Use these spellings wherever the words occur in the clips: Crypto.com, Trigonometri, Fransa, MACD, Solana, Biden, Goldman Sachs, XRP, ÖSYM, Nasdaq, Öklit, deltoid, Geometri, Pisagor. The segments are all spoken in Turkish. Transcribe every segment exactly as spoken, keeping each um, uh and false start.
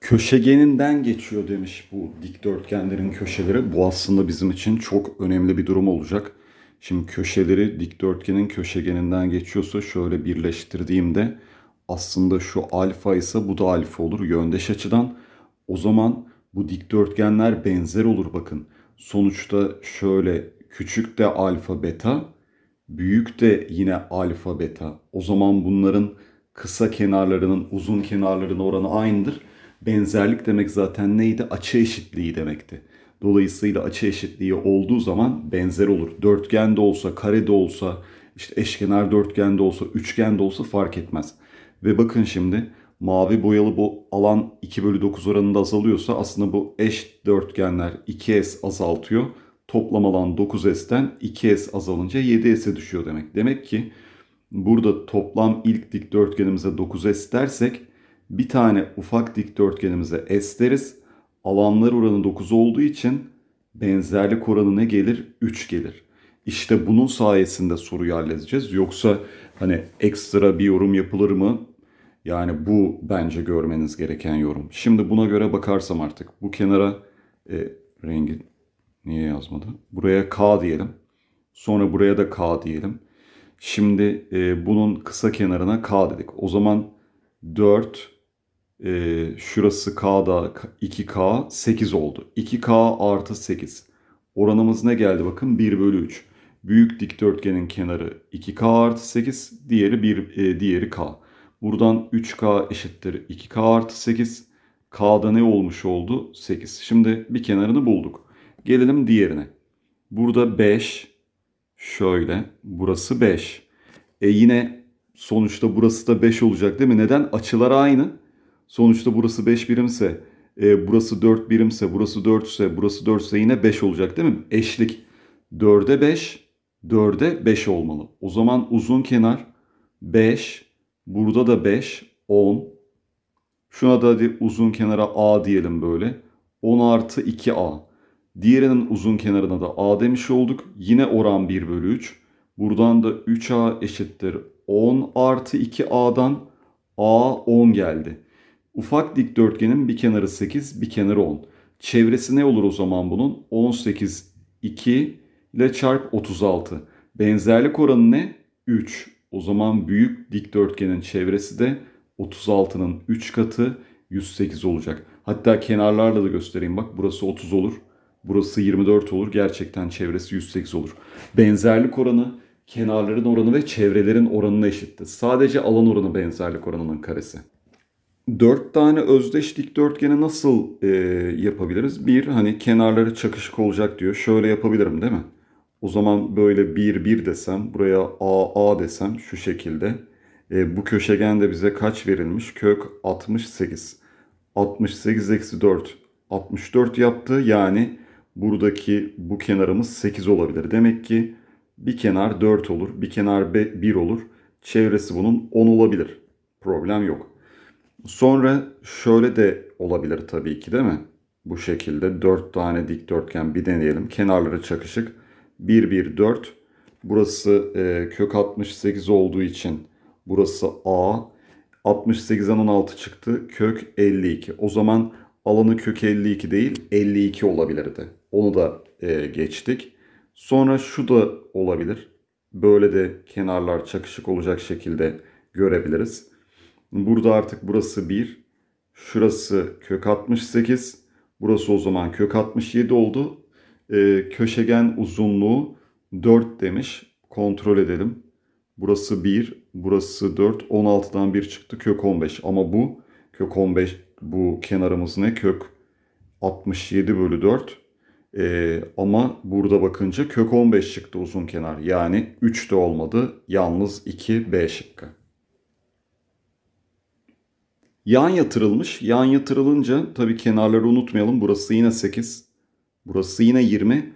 köşegeninden geçiyor demiş bu dikdörtgenlerin köşeleri. Bu aslında bizim için çok önemli bir durum olacak. Şimdi köşeleri dikdörtgenin köşegeninden geçiyorsa şöyle birleştirdiğimde aslında şu alfa ise bu da alfa olur yöndeş açıdan. O zaman bu dikdörtgenler benzer olur bakın. Sonuçta şöyle küçük de alfa beta, büyük de yine alfa beta. O zaman bunların kısa kenarlarının uzun kenarlarının oranı aynıdır. Benzerlik demek zaten neydi? Açı eşitliği demekti. Dolayısıyla açı eşitliği olduğu zaman benzer olur. Dörtgen de olsa, kare de olsa, işte eşkenar dörtgen de olsa, üçgen de olsa fark etmez. Ve bakın şimdi mavi boyalı bu alan iki bölü dokuz oranında azalıyorsa aslında bu eş dörtgenler iki s azaltıyor. Toplam alan dokuz s'ten iki s azalınca yedi s'e düşüyor demek. Demek ki burada toplam ilk dikdörtgenimize dokuz s dersek bir tane ufak dikdörtgenimize s deriz. Alanlar oranı dokuz olduğu için benzerlik oranı ne gelir? üç gelir. İşte bunun sayesinde soruyu halledeceğiz. Yoksa hani ekstra bir yorum yapılır mı? Yani bu bence görmeniz gereken yorum. Şimdi buna göre bakarsam artık bu kenara e, rengi niye yazmadı? Buraya K diyelim. Sonra buraya da K diyelim. Şimdi e, bunun kısa kenarına K dedik. O zaman dört e, şurası K'da iki K sekiz oldu. iki K artı sekiz. Oranımız ne geldi bakın? bir bölü üç. Büyük dikdörtgenin kenarı iki K artı sekiz. Diğeri, bir, e, diğeri K. Buradan üç K eşittir iki K artı sekiz. K'da ne olmuş oldu? sekiz. Şimdi bir kenarını bulduk. Gelelim diğerine. Burada beş. Şöyle. Burası beş. E yine sonuçta burası da beş olacak değil mi? Neden? Açılar aynı. Sonuçta burası beş birimse, e, burası dört birimse, burası dört ise, burası dört ise yine beş olacak değil mi? Eşlik. dörde beş, dörde beş olmalı. O zaman uzun kenar beş. Burada da beş, on. Şuna da hadi uzun kenara A diyelim böyle. on artı iki A. Diğerinin uzun kenarına da A demiş olduk. Yine oran bir bölü üç. Buradan da üç A eşittir on artı iki A'dan A on geldi. Ufak dikdörtgenin bir kenarı sekiz, bir kenarı on. Çevresi ne olur o zaman bunun? on sekiz, iki ile çarp otuz altı. Benzerlik oranı ne? üç. O zaman büyük dikdörtgenin çevresi de otuz altının üç katı yüz sekiz olacak. Hatta kenarlarla da göstereyim bak. Burası otuz olur. Burası yirmi dört olur. Gerçekten çevresi yüz sekiz olur. Benzerlik oranı kenarların oranı ve çevrelerin oranına eşitti. Sadece alan oranı benzerlik oranının karesi. dört tane özdeş dikdörtgeni nasıl e, yapabiliriz? bir hani kenarları çakışık olacak diyor. Şöyle yapabilirim değil mi? O zaman böyle bir, bir desem, buraya A, A desem şu şekilde. E, bu köşegende bize kaç verilmiş? Kök altmış sekiz. altmış sekiz eksi dört. altmış dört yaptı. Yani buradaki bu kenarımız sekiz olabilir. Demek ki bir kenar dört olur. Bir kenar bir olur. Çevresi bunun on olabilir. Problem yok. Sonra şöyle de olabilir tabii ki değil mi? Bu şekilde dört tane dikdörtgen bir deneyelim. Kenarları çakışık. bir, bir, dört. Burası e, kök altmış sekiz olduğu için burası A. altmış sekizden on altı çıktı. Kök elli iki. O zaman alanı kök elli iki değil elli iki olabilirdi. Onu da e, geçtik. Sonra şu da olabilir. Böyle de kenarlar çakışık olacak şekilde görebiliriz. Burada artık burası bir. Şurası kök altmış sekiz. Burası o zaman kök altmış yedi oldu. Ee, köşegen uzunluğu dört demiş. Kontrol edelim. Burası bir, burası dört. on altıdan bir çıktı. Kök on beş. Ama bu kök on beş bu kenarımız ne? Kök altmış yedi bölü dört. Ee, ama burada bakınca kök on beş çıktı uzun kenar. Yani üç de olmadı. Yalnız iki B şıkkı. Yan yatırılmış. Yan yatırılınca tabii kenarları unutmayalım. Burası yine sekiz. Burası yine yirmi.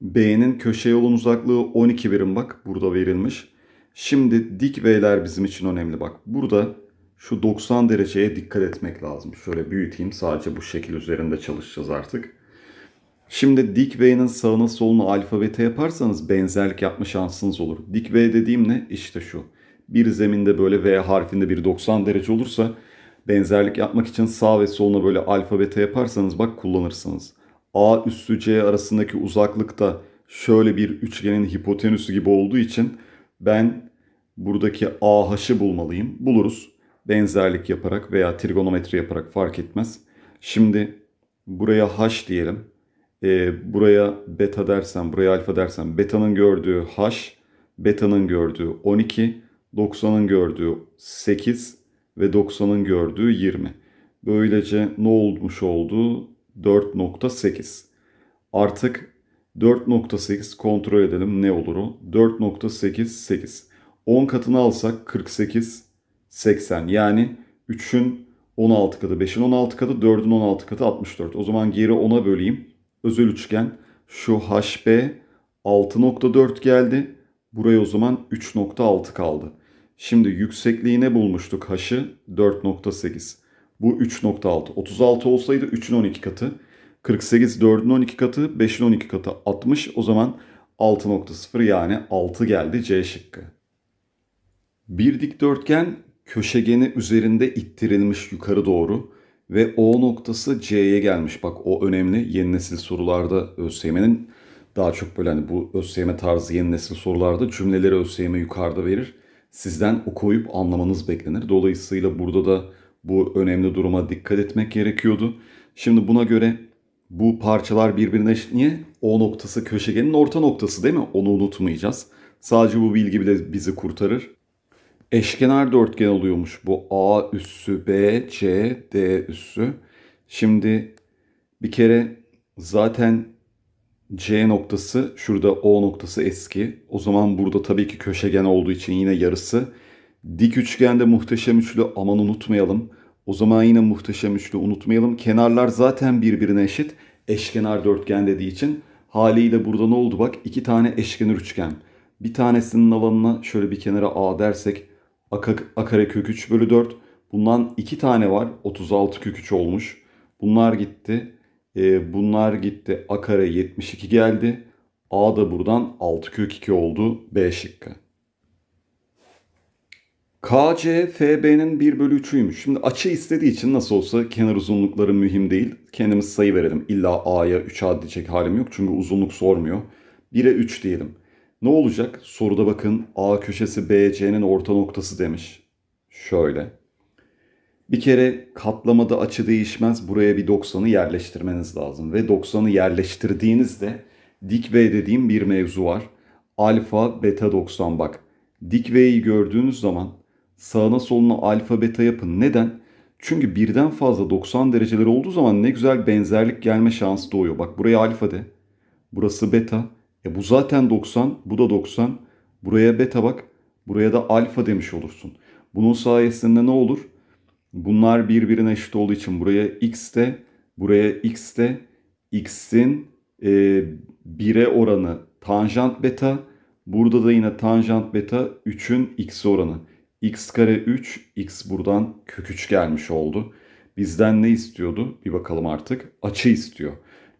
B'nin köşe yolun uzaklığı on iki birim bak. Burada verilmiş. Şimdi dik V'ler bizim için önemli bak. Burada şu doksan dereceye dikkat etmek lazım. Şöyle büyüteyim. Sadece bu şekil üzerinde çalışacağız artık. Şimdi dik V'nin sağına soluna alfa beta yaparsanız benzerlik yapma şansınız olur. Dik V dediğim ne? İşte şu. Bir zeminde böyle V harfinde bir doksan derece olursa Benzerlik yapmak için sağ ve soluna böyle alfabete yaparsanız bak kullanırsınız. A üssü C arasındaki uzaklık da şöyle bir üçgenin hipotenüsü gibi olduğu için ben buradaki A H'ı bulmalıyım. Buluruz. Benzerlik yaparak veya trigonometri yaparak fark etmez. Şimdi buraya H diyelim. E, buraya beta dersen, buraya alfa dersen beta'nın gördüğü H, beta'nın gördüğü on iki, doksanın gördüğü sekiz ve doksanın gördüğü yirmi. Böylece ne olmuş oldu? dört nokta sekiz. Artık dört nokta sekiz kontrol edelim ne olur o? dört nokta sekiz sekiz. on katını alsak kırk sekiz seksen. Yani üçün on altı katı, beşin on altı katı, dördün on altı katı altmış dört. O zaman geri ona böleyim. Özel üçgen şu H B altı nokta dört geldi. Buraya o zaman üç nokta altı kaldı. Şimdi yüksekliğine bulmuştuk H'ı dört nokta sekiz. Bu üç nokta altı. otuz altı olsaydı üçün on iki katı. kırk sekiz dördün on iki katı. beşin on iki katı altmış. O zaman altı nokta sıfır yani altı geldi C şıkkı. Bir dikdörtgen köşegeni üzerinde ittirilmiş yukarı doğru. Ve O noktası C'ye gelmiş. Bak o önemli. Yeni nesil sorularda ÖSYM'nin daha çok böyle hani bu ÖSYM tarzı yeni nesil sorularda cümleleri ÖSYM yukarıda verir. Sizden okuyup anlamanız beklenir. Dolayısıyla burada da bu önemli duruma dikkat etmek gerekiyordu. Şimdi buna göre bu parçalar birbirine niye? O noktası köşegenin orta noktası değil mi? Onu unutmayacağız. Sadece bu bilgi bile bizi kurtarır. Eşkenar dörtgen oluyormuş bu A üssü B, C, D üssü. Şimdi bir kere zaten C noktası şurada O noktası eski. O zaman burada tabii ki köşegen olduğu için yine yarısı. Dik üçgende muhteşem üçlü aman unutmayalım. O zaman yine muhteşem üçlü unutmayalım. Kenarlar zaten birbirine eşit. Eşkenar dörtgen dediği için haliyle burada ne oldu bak? İki tane eşkenar üçgen. Bir tanesinin alanına şöyle bir kenara A dersek A, A kare kök üç bölü dört. Bundan iki tane var. otuz altı kök üç olmuş. Bunlar gitti. E, bunlar gitti. A kare yetmiş iki geldi. A da buradan altı kök iki oldu. B şıkkı. K C F B'nin bir bölü üçüymüş. Şimdi açı istediği için nasıl olsa kenar uzunlukları mühim değil. Kendimiz sayı verelim. İlla A'ya üç A diyecek halim yok. Çünkü uzunluk sormuyor. bire üç diyelim. Ne olacak? Soruda bakın A köşesi B C'nin orta noktası demiş. Şöyle. Bir kere katlamada açı değişmez. Buraya bir doksanı yerleştirmeniz lazım. Ve doksanı yerleştirdiğinizde dik V dediğim bir mevzu var. Alfa beta doksan bak. Dik V'yi gördüğünüz zaman sağına soluna alfa beta yapın. Neden? Çünkü birden fazla doksan dereceler olduğu zaman ne güzel benzerlik gelme şansı doğuyor. Bak buraya alfa de. Burası beta. E bu zaten doksan, bu da doksan. Buraya beta bak, buraya da alfa demiş olursun. Bunun sayesinde ne olur? Bunlar birbirine eşit olduğu için buraya x de, buraya x de, x'in e, bire oranı tanjant beta. Burada da yine tanjant beta üçün x oranı. X kare üç, x buradan kök üç gelmiş oldu. Bizden ne istiyordu? Bir bakalım artık. Açı istiyor.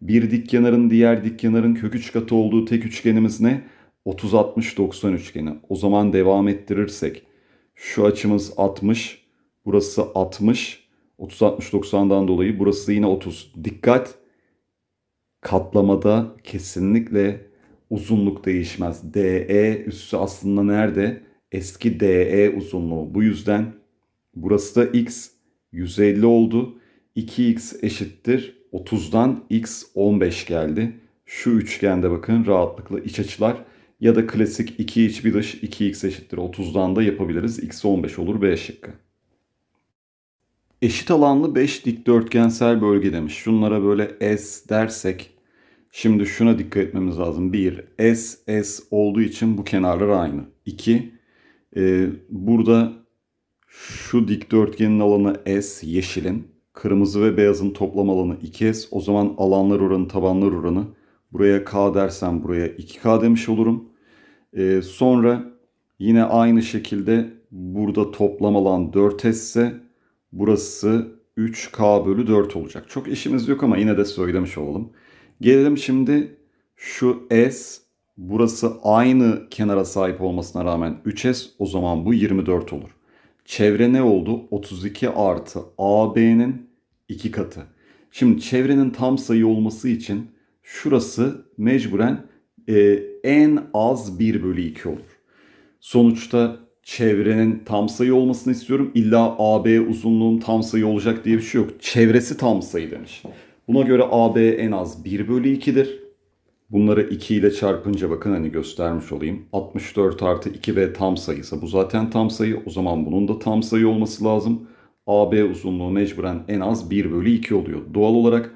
Bir dik kenarın diğer dik kenarın kök üç katı olduğu tek üçgenimiz ne? otuz altmış doksan üçgeni. O zaman devam ettirirsek şu açımız altmış, burası altmış. otuz altmış doksandan dolayı burası yine otuz. Dikkat! Katlamada kesinlikle uzunluk değişmez. D E üssü aslında nerede? Eski D E uzunluğu. Bu yüzden burası da x yüz elli oldu. iki x eşittir otuzdan x on beş geldi. Şu üçgende bakın rahatlıkla iç açılar ya da klasik iki iç bir dış iki x eşittir otuzdan da yapabiliriz. X on beş olur B şıkkı. Eşit alanlı beş dikdörtgensel bölge demiş. Şunlara böyle S dersek şimdi şuna dikkat etmemiz lazım. bir S S olduğu için bu kenarlar aynı. iki e, burada şu dikdörtgenin alanı S yeşilin. Kırmızı ve beyazın toplam alanı iki S. O zaman alanlar oranı, tabanlar oranı. Buraya K dersen buraya iki K demiş olurum. Ee, sonra yine aynı şekilde burada toplam alan dört S ise burası üç K bölü dört olacak. Çok işimiz yok ama yine de söylemiş olalım. Gelelim şimdi şu S. Burası aynı kenara sahip olmasına rağmen üç S. O zaman bu yirmi dört olur. Çevre ne oldu? otuz iki artı A B'nin iki katı. Şimdi çevrenin tam sayı olması için şurası mecburen e, en az bir bölü iki olur. Sonuçta çevrenin tam sayı olmasını istiyorum. İlla A B uzunluğum tam sayı olacak diye bir şey yok. Çevresi tam sayı demiş. Buna göre A B en az bir bölü iki'dir. Bunları iki ile çarpınca bakın hani göstermiş olayım. altmış dört artı iki B tam sayıysa bu zaten tam sayı. O zaman bunun da tam sayı olması lazım. A B uzunluğu mecburen en az bir bölü iki oluyor. Doğal olarak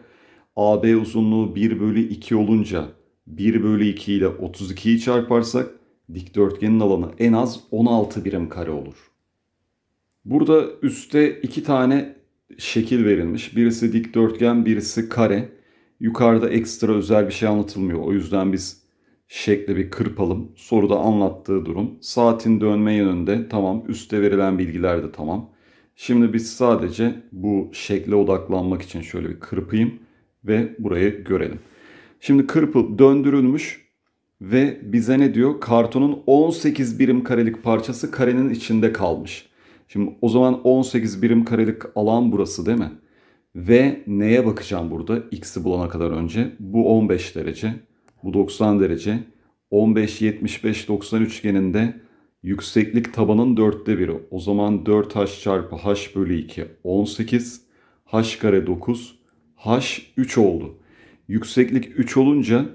A B uzunluğu bir bölü iki olunca bir bölü iki ile otuz iki'yi çarparsak dikdörtgenin alanı en az on altı birim kare olur. Burada üstte iki tane şekil verilmiş. Birisi dikdörtgen, birisi kare. Yukarıda ekstra özel bir şey anlatılmıyor. O yüzden biz şekle bir kırpalım. Soruda anlattığı durum. Saatin dönme yönünde tamam. Üstte verilen bilgiler de tamam. Şimdi biz sadece bu şekle odaklanmak için şöyle bir kırpayım ve burayı görelim. Şimdi kırpı döndürülmüş ve bize ne diyor? Kartonun on sekiz birim karelik parçası karenin içinde kalmış. Şimdi o zaman on sekiz birim karelik alan burası değil mi? Ve neye bakacağım burada? X'i bulana kadar önce. Bu on beş derece, bu doksan derece. on beş, yetmiş beş, doksan üçgeninde yükseklik tabanın dörtte biri. O zaman dört h çarpı h bölü iki on sekiz. H kare dokuz. H üç oldu. Yükseklik üç olunca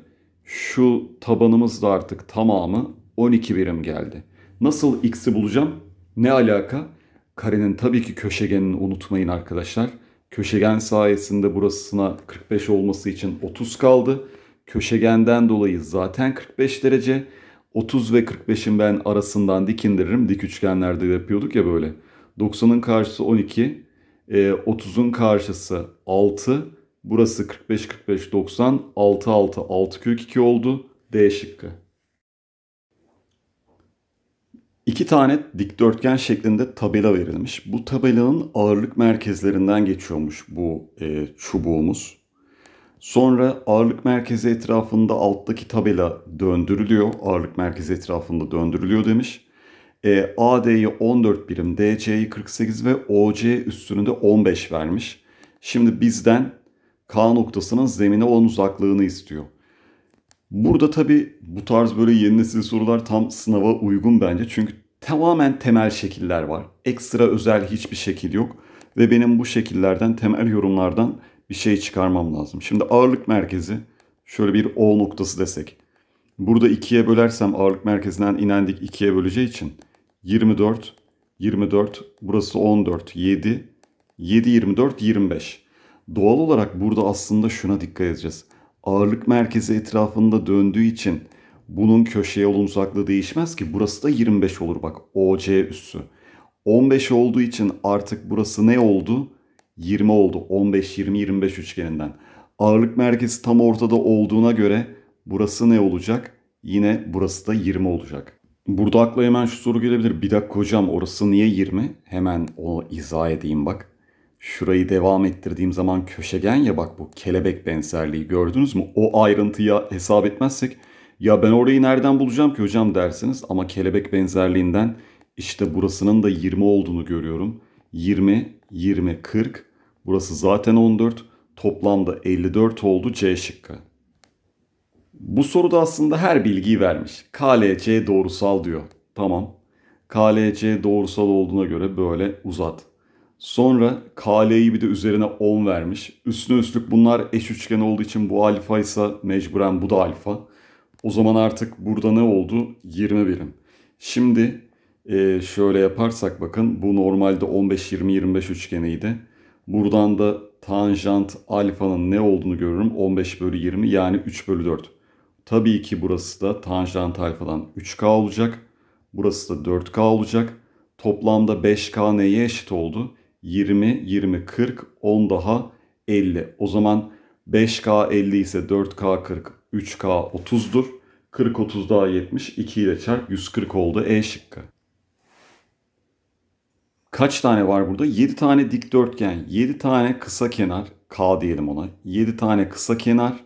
şu tabanımız da artık tamamı on iki birim geldi. Nasıl x'i bulacağım? Ne alaka? Karenin tabii ki köşegenini unutmayın arkadaşlar. Köşegen sayesinde burasına kırk beş olması için otuz kaldı. Köşegenden dolayı zaten kırk beş derece. otuz ve kırk beş'in ben arasından dik indiririm. Dik üçgenlerde yapıyorduk ya böyle. doksan'ın karşısı on iki. otuz'un karşısı altı. Burası kırk beş, kırk beş, doksan. altı, altı, altı kök iki oldu. D şıkkı. İki tane dikdörtgen şeklinde tabela verilmiş. Bu tabelanın ağırlık merkezlerinden geçiyormuş bu e, çubuğumuz. Sonra ağırlık merkezi etrafında alttaki tabela döndürülüyor. Ağırlık merkezi etrafında döndürülüyor demiş. E, A D'yi on dört birim, D C'yi kırk sekiz ve O C üstünde on beş vermiş. Şimdi bizden K noktasının zemine olan uzaklığını istiyor. Burada tabi bu tarz böyle yeni nesil sorular tam sınava uygun bence. Çünkü tamamen temel şekiller var. Ekstra özel hiçbir şekil yok. Ve benim bu şekillerden, temel yorumlardan bir şey çıkarmam lazım. Şimdi ağırlık merkezi şöyle bir O noktası desek. Burada ikiye bölersem ağırlık merkezinden inen dik ikiye böleceği için yirmi dört, yirmi dört, burası on dört, yedi, yedi, yirmi dört, yirmi beş. Doğal olarak burada aslında şuna dikkat edeceğiz. Ağırlık merkezi etrafında döndüğü için bunun köşeye olan uzaklığı değişmez ki. Burası da yirmi beş olur bak. O C üssü. on beş olduğu için artık burası ne oldu? yirmi oldu. on beş, yirmi, yirmi beş üçgeninden. Ağırlık merkezi tam ortada olduğuna göre burası ne olacak? Yine burası da yirmi olacak. Burada akla hemen şu soru gelebilir. Bir dakika hocam orası niye yirmi? Hemen onu izah edeyim bak. Şurayı devam ettirdiğim zaman köşegen ya bak bu kelebek benzerliği gördünüz mü? O ayrıntıyı hesap etmezsek ya ben orayı nereden bulacağım ki hocam dersiniz. Ama kelebek benzerliğinden işte burasının da yirmi olduğunu görüyorum. yirmi, yirmi, kırk. Burası zaten on dört. Toplamda elli dört oldu C şıkkı. Bu soruda aslında her bilgiyi vermiş. K L C doğrusal diyor. Tamam. K L C doğrusal olduğuna göre böyle uzat. Sonra K L'yi bir de üzerine on vermiş. Üstüne üstlük bunlar eş üçgen olduğu için bu alfa ise mecburen bu da alfa. O zaman artık burada ne oldu? yirmi birim. Şimdi e, şöyle yaparsak bakın bu normalde on beş, yirmi, yirmi beş üçgeniydi. Buradan da tanjant alfanın ne olduğunu görürüm. on beş bölü yirmi yani üç bölü dört. Tabii ki burası da tanjant alfadan üç K olacak. Burası da dört K olacak. Toplamda beş K neye eşit oldu? yirmi, yirmi, kırk, on daha elli. O zaman beş K elli ise dört K kırk, üç K otuz'dur. kırk, otuz daha yetmiş. iki ile çarp yüz kırk oldu. E şıkkı. Kaç tane var burada? yedi tane dikdörtgen, yedi tane kısa kenar. K diyelim ona. yedi tane kısa kenar,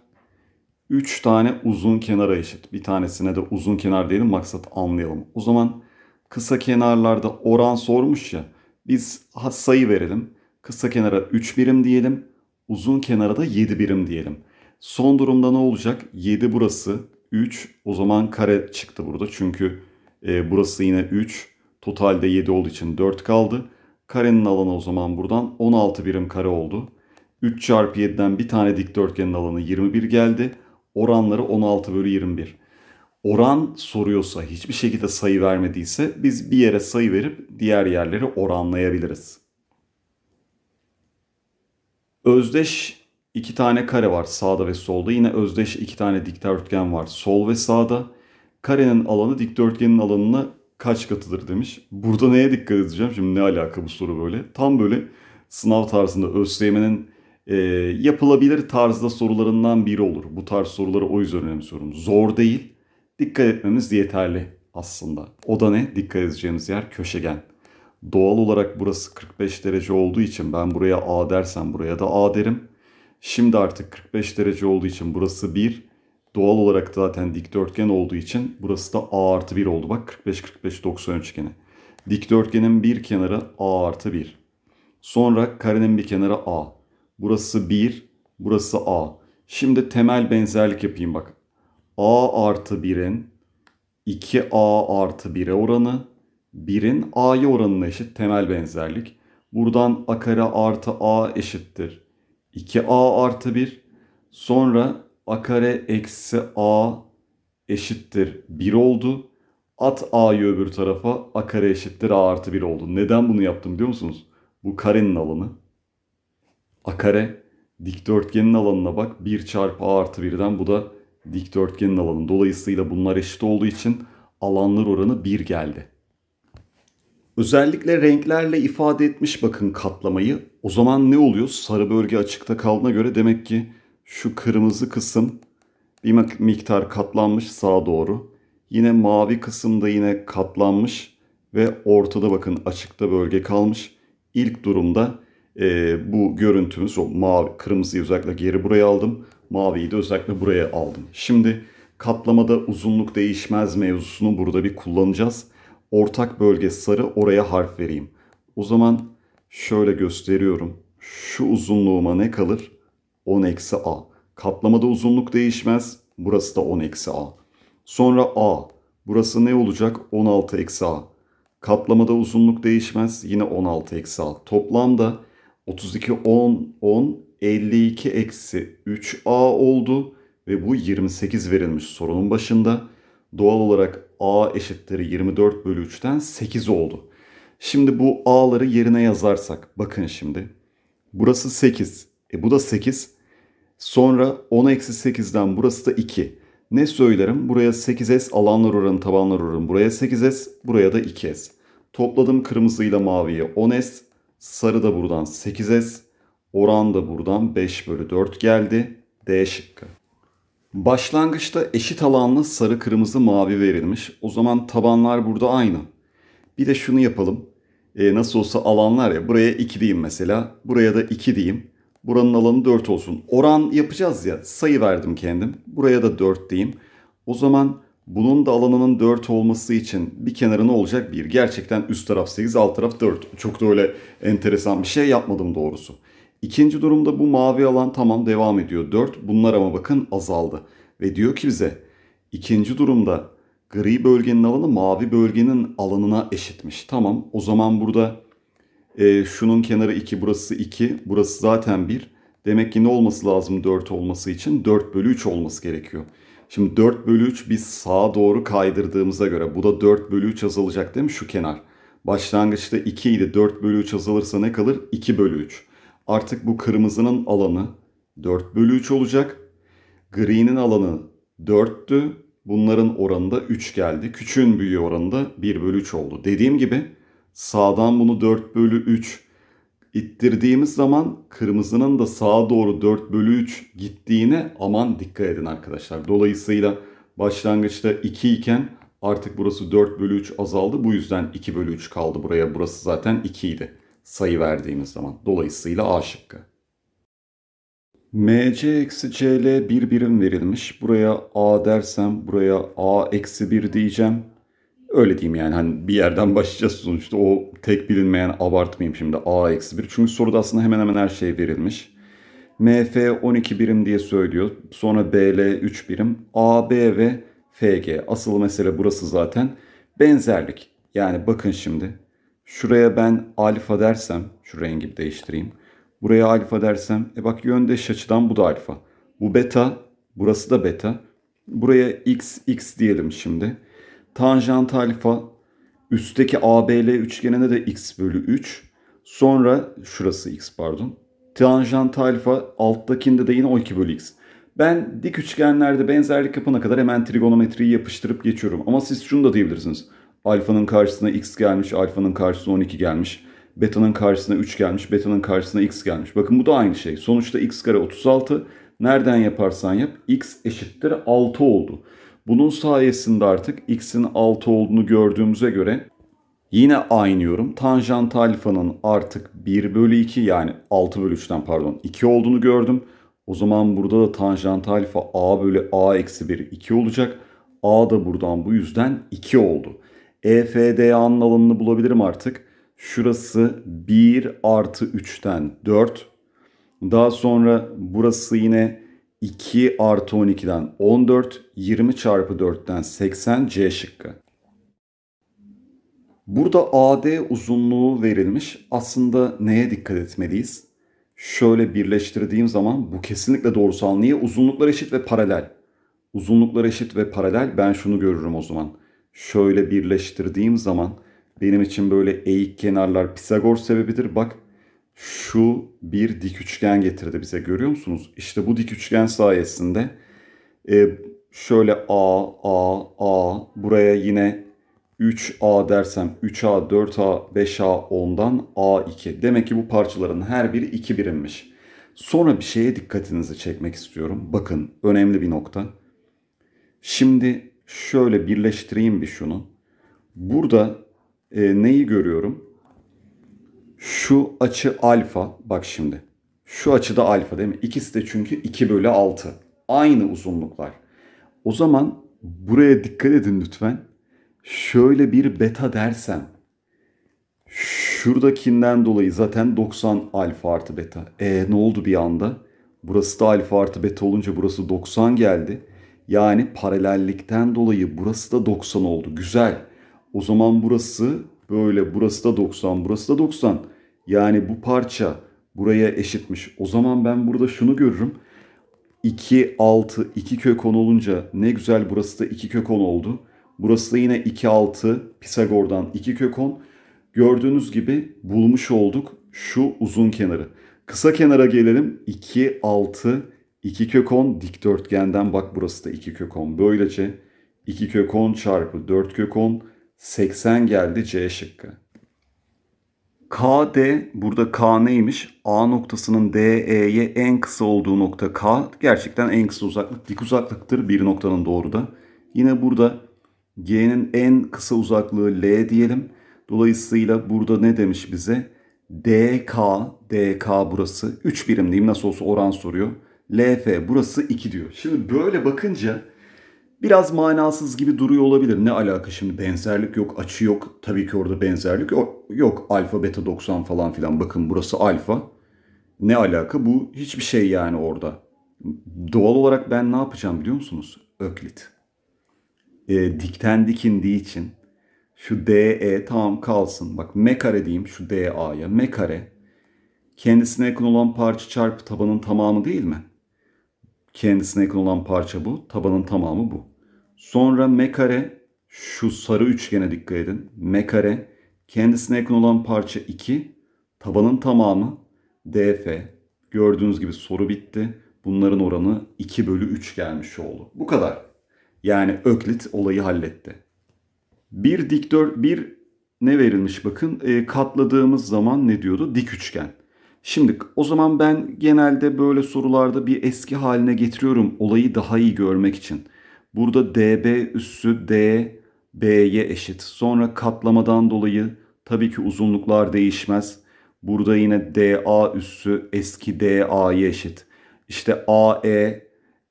üç tane uzun kenara eşit. Bir tanesine de uzun kenar diyelim maksat anlayalım. O zaman kısa kenarlarda oran sormuş ya. Biz sayı verelim. Kısa kenara üç birim diyelim. Uzun kenara da yedi birim diyelim. Son durumda ne olacak? yedi burası. üç. O zaman kare çıktı burada. Çünkü e, burası yine üç. Totalde yedi olduğu için dört kaldı. Karenin alanı o zaman buradan on altı birim kare oldu. üç çarpı yedi'den bir tane dikdörtgenin alanı yirmi bir geldi. Oranları on altı bölü yirmi bir. Oran soruyorsa, hiçbir şekilde sayı vermediyse biz bir yere sayı verip diğer yerleri oranlayabiliriz. Özdeş iki tane kare var sağda ve solda. Yine özdeş iki tane dikdörtgen var sol ve sağda. Karenin alanı dikdörtgenin alanına kaç katıdır demiş. Burada neye dikkat edeceğim? Şimdi ne alaka bu soru böyle? Tam böyle sınav tarzında ÖSYM'nin e, yapılabilir tarzda sorularından biri olur. Bu tarz soruları o yüzden önemsiyorum. Zor değil. Dikkat etmemiz yeterli aslında. O da ne? Dikkat edeceğimiz yer köşegen. Doğal olarak burası kırk beş derece olduğu için ben buraya A dersem buraya da A derim. Şimdi artık kırk beş derece olduğu için burası bir. Doğal olarak zaten dikdörtgen olduğu için burası da A artı bir oldu. Bak kırk beş kırk beş doksan üçgeni. Dikdörtgenin bir kenarı A artı bir. Sonra karenin bir kenarı A. Burası bir. Burası A. Şimdi temel benzerlik yapayım bak. A artı birin iki A artı bire oranı birin A'ya oranına eşit, temel benzerlik. Buradan A kare artı A eşittir iki A artı bir. Sonra A kare eksi A eşittir bir oldu. At A'yı öbür tarafa, A kare eşittir A artı bir oldu. Neden bunu yaptım biliyor musunuz? Bu karenin alanı. A kare dikdörtgenin alanına bak. bir çarpı A artı birden bu da dikdörtgenin alanı. Dolayısıyla bunlar eşit olduğu için alanlar oranı bir geldi. Özellikle renklerle ifade etmiş bakın katlamayı. O zaman ne oluyor? Sarı bölge açıkta kaldığına göre demek ki şu kırmızı kısım bir miktar katlanmış sağa doğru. Yine mavi kısım da yine katlanmış ve ortada bakın açıkta bölge kalmış. İlk durumda e, bu görüntümüz, o mavi, kırmızıyı özellikle geri buraya aldım. Maviyi de özellikle buraya aldım. Şimdi katlamada uzunluk değişmez mevzusunu burada bir kullanacağız. Ortak bölge sarı, oraya harf vereyim. O zaman şöyle gösteriyorum. Şu uzunluğuma ne kalır? on eksi A. Katlamada uzunluk değişmez. Burası da on eksi A. Sonra A. Burası ne olacak? on altı eksi A. Katlamada uzunluk değişmez. Yine on altı eksi A. Toplamda otuz iki on on elli iki eksi üç A oldu. Ve bu yirmi sekiz verilmiş sorunun başında. Doğal olarak A eşittir yirmi dört bölü üç'ten sekiz oldu. Şimdi bu A'ları yerine yazarsak. Bakın şimdi. Burası sekiz. E bu da sekiz. Sonra on eksi sekiz'den burası da iki. Ne söylerim? Buraya sekiz S alanlar oranı, tabanlar oranı. Buraya sekiz S, buraya da iki S. Topladım kırmızıyla maviye on S. Sarı da buradan sekiz S. Oran da buradan beş bölü dört geldi. D şıkkı. Başlangıçta eşit alanlı sarı, kırmızı, mavi verilmiş. O zaman tabanlar burada aynı. Bir de şunu yapalım. E, nasıl olsa alanlar ya. Buraya iki diyeyim mesela. Buraya da iki diyeyim. Buranın alanı dört olsun. Oran yapacağız ya. Sayı verdim kendim. Buraya da dört diyeyim. O zaman bunun da alanının dört olması için bir kenarı ne olacak? bir. Gerçekten üst taraf sekiz, alt taraf dört. Çok da öyle enteresan bir şey yapmadım doğrusu. İkinci durumda bu mavi alan tamam devam ediyor. dört. Bunlar ama bakın azaldı. Ve diyor ki bize ikinci durumda gri bölgenin alanı mavi bölgenin alanına eşitmiş. Tamam, o zaman burada e, şunun kenarı iki, burası iki, burası zaten bir. Demek ki ne olması lazım dört olması için? dört bölü üç olması gerekiyor. Şimdi dört bölü üç biz sağa doğru kaydırdığımıza göre bu da dört bölü üç azalacak değil mi şu kenar? Başlangıçta iki idi, dört bölü üç azalırsa ne kalır? iki bölü üç. Artık bu kırmızının alanı dört bölü üç olacak. Gri'nin alanı dört'tü. Bunların oranı da üç geldi. Küçüğün büyüğü oranı da bir bölü üç oldu. Dediğim gibi sağdan bunu dört bölü üç ittirdiğimiz zaman kırmızının da sağa doğru dört bölü üç gittiğine aman dikkat edin arkadaşlar. Dolayısıyla başlangıçta iki iken artık burası dört bölü üç azaldı. Bu yüzden iki bölü üç kaldı buraya. Burası zaten iki idi. Sayı verdiğimiz zaman. Dolayısıyla A şıkkı. M C eksi C L bir birim verilmiş. Buraya A dersem buraya A eksi bir diyeceğim. Öyle diyeyim yani, hani bir yerden başlayacağız sonuçta, o tek bilinmeyen abartmayayım şimdi a eksi bir. Çünkü soruda aslında hemen hemen her şey verilmiş. M F on iki birim diye söylüyor. Sonra B L üç birim. A B ve F G. Asıl mesele burası zaten. Benzerlik. Yani bakın şimdi. Şuraya ben alfa dersem, şu rengi bir değiştireyim. Buraya alfa dersem, e bak yöndeş açıdan bu da alfa. Bu beta, burası da beta. Buraya x, x diyelim şimdi. Tanjant alfa, üstteki A B L üçgenine de x bölü üç. Sonra şurası x pardon. Tanjant alfa, alttakinde de yine on iki bölü x. Ben dik üçgenlerde benzerlik yapana kadar hemen trigonometriyi yapıştırıp geçiyorum. Ama siz şunu da diyebilirsiniz. Alfanın karşısına x gelmiş, alfanın karşısına on iki gelmiş. Beta'nın karşısına üç gelmiş, beta'nın karşısına x gelmiş. Bakın bu da aynı şey. Sonuçta x kare otuz altı. Nereden yaparsan yap x eşittir altı oldu. Bunun sayesinde artık x'in altı olduğunu gördüğümüze göre yine aynı yorum. Tanjant alfanın artık bir bölü iki, yani altı bölü üçten pardon iki olduğunu gördüm. O zaman burada da tanjant alfa a bölü a eksi bir iki olacak. A da buradan bu yüzden iki oldu. E F D A'nın alanını bulabilirim artık. Şurası bir artı üçten dört. Daha sonra burası yine iki artı on ikiden on dört. yirmi çarpı dörtten seksen, C şıkkı. Burada A D uzunluğu verilmiş. Aslında neye dikkat etmeliyiz? Şöyle birleştirdiğim zaman bu kesinlikle doğrusal. Niye? Uzunluklar eşit ve paralel. Uzunluklar eşit ve paralel. Ben şunu görürüm o zaman. Şöyle birleştirdiğim zaman benim için böyle eğik kenarlar Pisagor sebebidir. Bak şu bir dik üçgen getirdi bize, görüyor musunuz? İşte bu dik üçgen sayesinde e, şöyle A, A, A, buraya yine üç A dersem üç A, dört A, beş A, ondan A iki. Demek ki bu parçaların her biri iki birimmiş. Sonra bir şeye dikkatinizi çekmek istiyorum. Bakın önemli bir nokta. Şimdi şöyle birleştireyim bir şunu. Burada e, neyi görüyorum? Şu açı alfa. Bak şimdi. Şu açıda alfa değil mi? İkisi de çünkü iki bölü altı. Aynı uzunluklar. O zaman buraya dikkat edin lütfen. Şöyle bir beta dersem. Şuradakinden dolayı zaten doksan alfa artı beta. E ne oldu bir anda? Burası da alfa artı beta olunca burası doksan geldi. Yani paralellikten dolayı burası da doksan oldu. Güzel. O zaman burası böyle, burası da doksan, burası da doksan. Yani bu parça buraya eşitmiş. O zaman ben burada şunu görürüm. iki, altı, iki kök on olunca ne güzel, burası da iki kök on oldu. Burası da yine iki, altı, Pisagor'dan iki kök on. Gördüğünüz gibi bulmuş olduk şu uzun kenarı. Kısa kenara gelelim. iki, altı, iki kök on dikdörtgenden, bak burası da iki kök on. Böylece iki kök on çarpı dört kök on, seksen geldi, C şıkkı. K D, burada K neymiş? A noktasının D E'ye en kısa olduğu nokta K. Gerçekten en kısa uzaklık dik uzaklıktır bir noktanın doğruda. Yine burada G'nin en kısa uzaklığı L diyelim. Dolayısıyla burada ne demiş bize? D K, D K burası üç birim diyeyim, nasıl olsa oran soruyor. L F burası iki diyor. Şimdi böyle bakınca biraz manasız gibi duruyor olabilir. Ne alaka şimdi, benzerlik yok, açı yok. Tabii ki orada benzerlik yok. Yok alfa beta doksan falan filan. Bakın burası alfa. Ne alaka bu, hiçbir şey yani orada. Doğal olarak ben ne yapacağım biliyor musunuz? Öklit. E, dikten dikindiği için şu D E tamam kalsın. Bak M kare diyeyim şu D A'ya. M kare kendisine yakın olan parça çarpı tabanın tamamı değil mi? Kendisine yakın olan parça bu. Tabanın tamamı bu. Sonra M kare, şu sarı üçgene dikkat edin. M kare kendisine yakın olan parça iki. Tabanın tamamı D F. Gördüğünüz gibi soru bitti. Bunların oranı iki bölü üç gelmiş oldu. Bu kadar. Yani Öklit olayı halletti. Bir dikdört, bir ne verilmiş bakın. E, katladığımız zaman ne diyordu? Dik üçgen. Şimdi o zaman ben genelde böyle sorularda bir eski haline getiriyorum olayı daha iyi görmek için. Burada D B üssü D B'ye eşit. Sonra katlamadan dolayı tabii ki uzunluklar değişmez. Burada yine D A üssü eski D A'ya eşit. İşte A E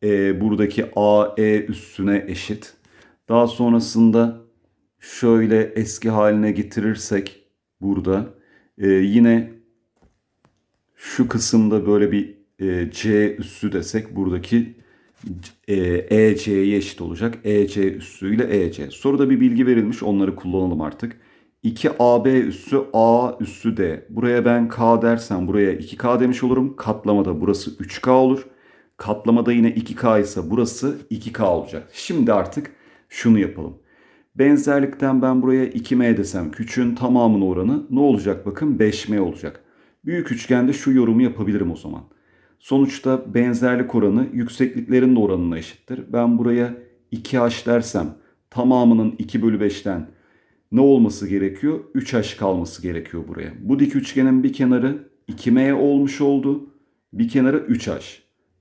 e, buradaki A E üssüne eşit. Daha sonrasında şöyle eski haline getirirsek burada e, yine şu kısımda böyle bir e, C üssü desek buradaki e, E C'ye eşit olacak. E C üssü ile E C. Soruda bir bilgi verilmiş. Onları kullanalım artık. iki A B üssü A üssü D. Buraya ben K dersem buraya iki K demiş olurum. Katlamada burası üç K olur. Katlamada yine iki K ise burası iki K olacak. Şimdi artık şunu yapalım. Benzerlikten ben buraya iki M desem küçüğün tamamının oranı ne olacak? Bakın beş M olacak. Büyük üçgende şu yorumu yapabilirim o zaman. Sonuçta benzerlik oranı yüksekliklerin de oranına eşittir. Ben buraya iki H dersem tamamının iki bölü beşten ne olması gerekiyor? üç H kalması gerekiyor buraya. Bu dik üçgenin bir kenarı iki M olmuş oldu. Bir kenarı üç H.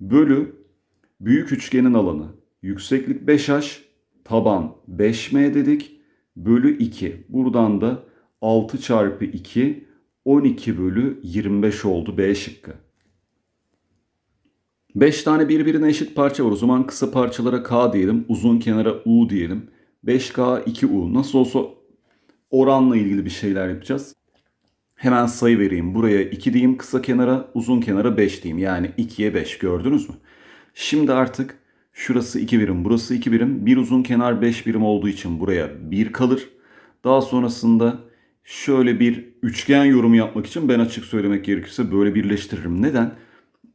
Bölü büyük üçgenin alanı. Yükseklik beş H. Taban beş M dedik. Bölü iki. Buradan da altı çarpı iki on iki bölü yirmi beş oldu B şıkkı. beş tane birbirine eşit parça var. O zaman kısa parçalara K diyelim. Uzun kenara U diyelim. beş K iki U. Nasıl olsa oranla ilgili bir şeyler yapacağız. Hemen sayı vereyim. Buraya iki diyeyim. Kısa kenara, uzun kenara beş diyeyim. Yani ikiye beş. Gördünüz mü? Şimdi artık şurası iki birim. Burası iki birim. Bir uzun kenar beş birim olduğu için buraya bir kalır. Daha sonrasında şöyle bir üçgen yorumu yapmak için ben açık söylemek gerekirse böyle birleştiririm. Neden?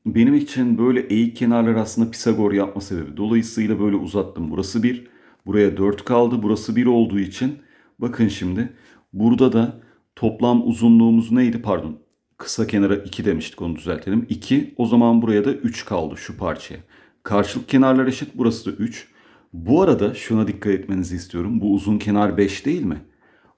Benim için böyle eğik kenarlar aslında Pisagor yapma sebebi. Dolayısıyla böyle uzattım. Burası bir. Buraya dört kaldı. Burası bir olduğu için bakın şimdi burada da toplam uzunluğumuz neydi? Pardon. Kısa kenara iki demiştik. Onu düzeltelim. iki. O zaman buraya da üç kaldı şu parçaya. Karşılık kenarlar eşit. Burası da üç. Bu arada şuna dikkat etmenizi istiyorum. Bu uzun kenar beş değil mi?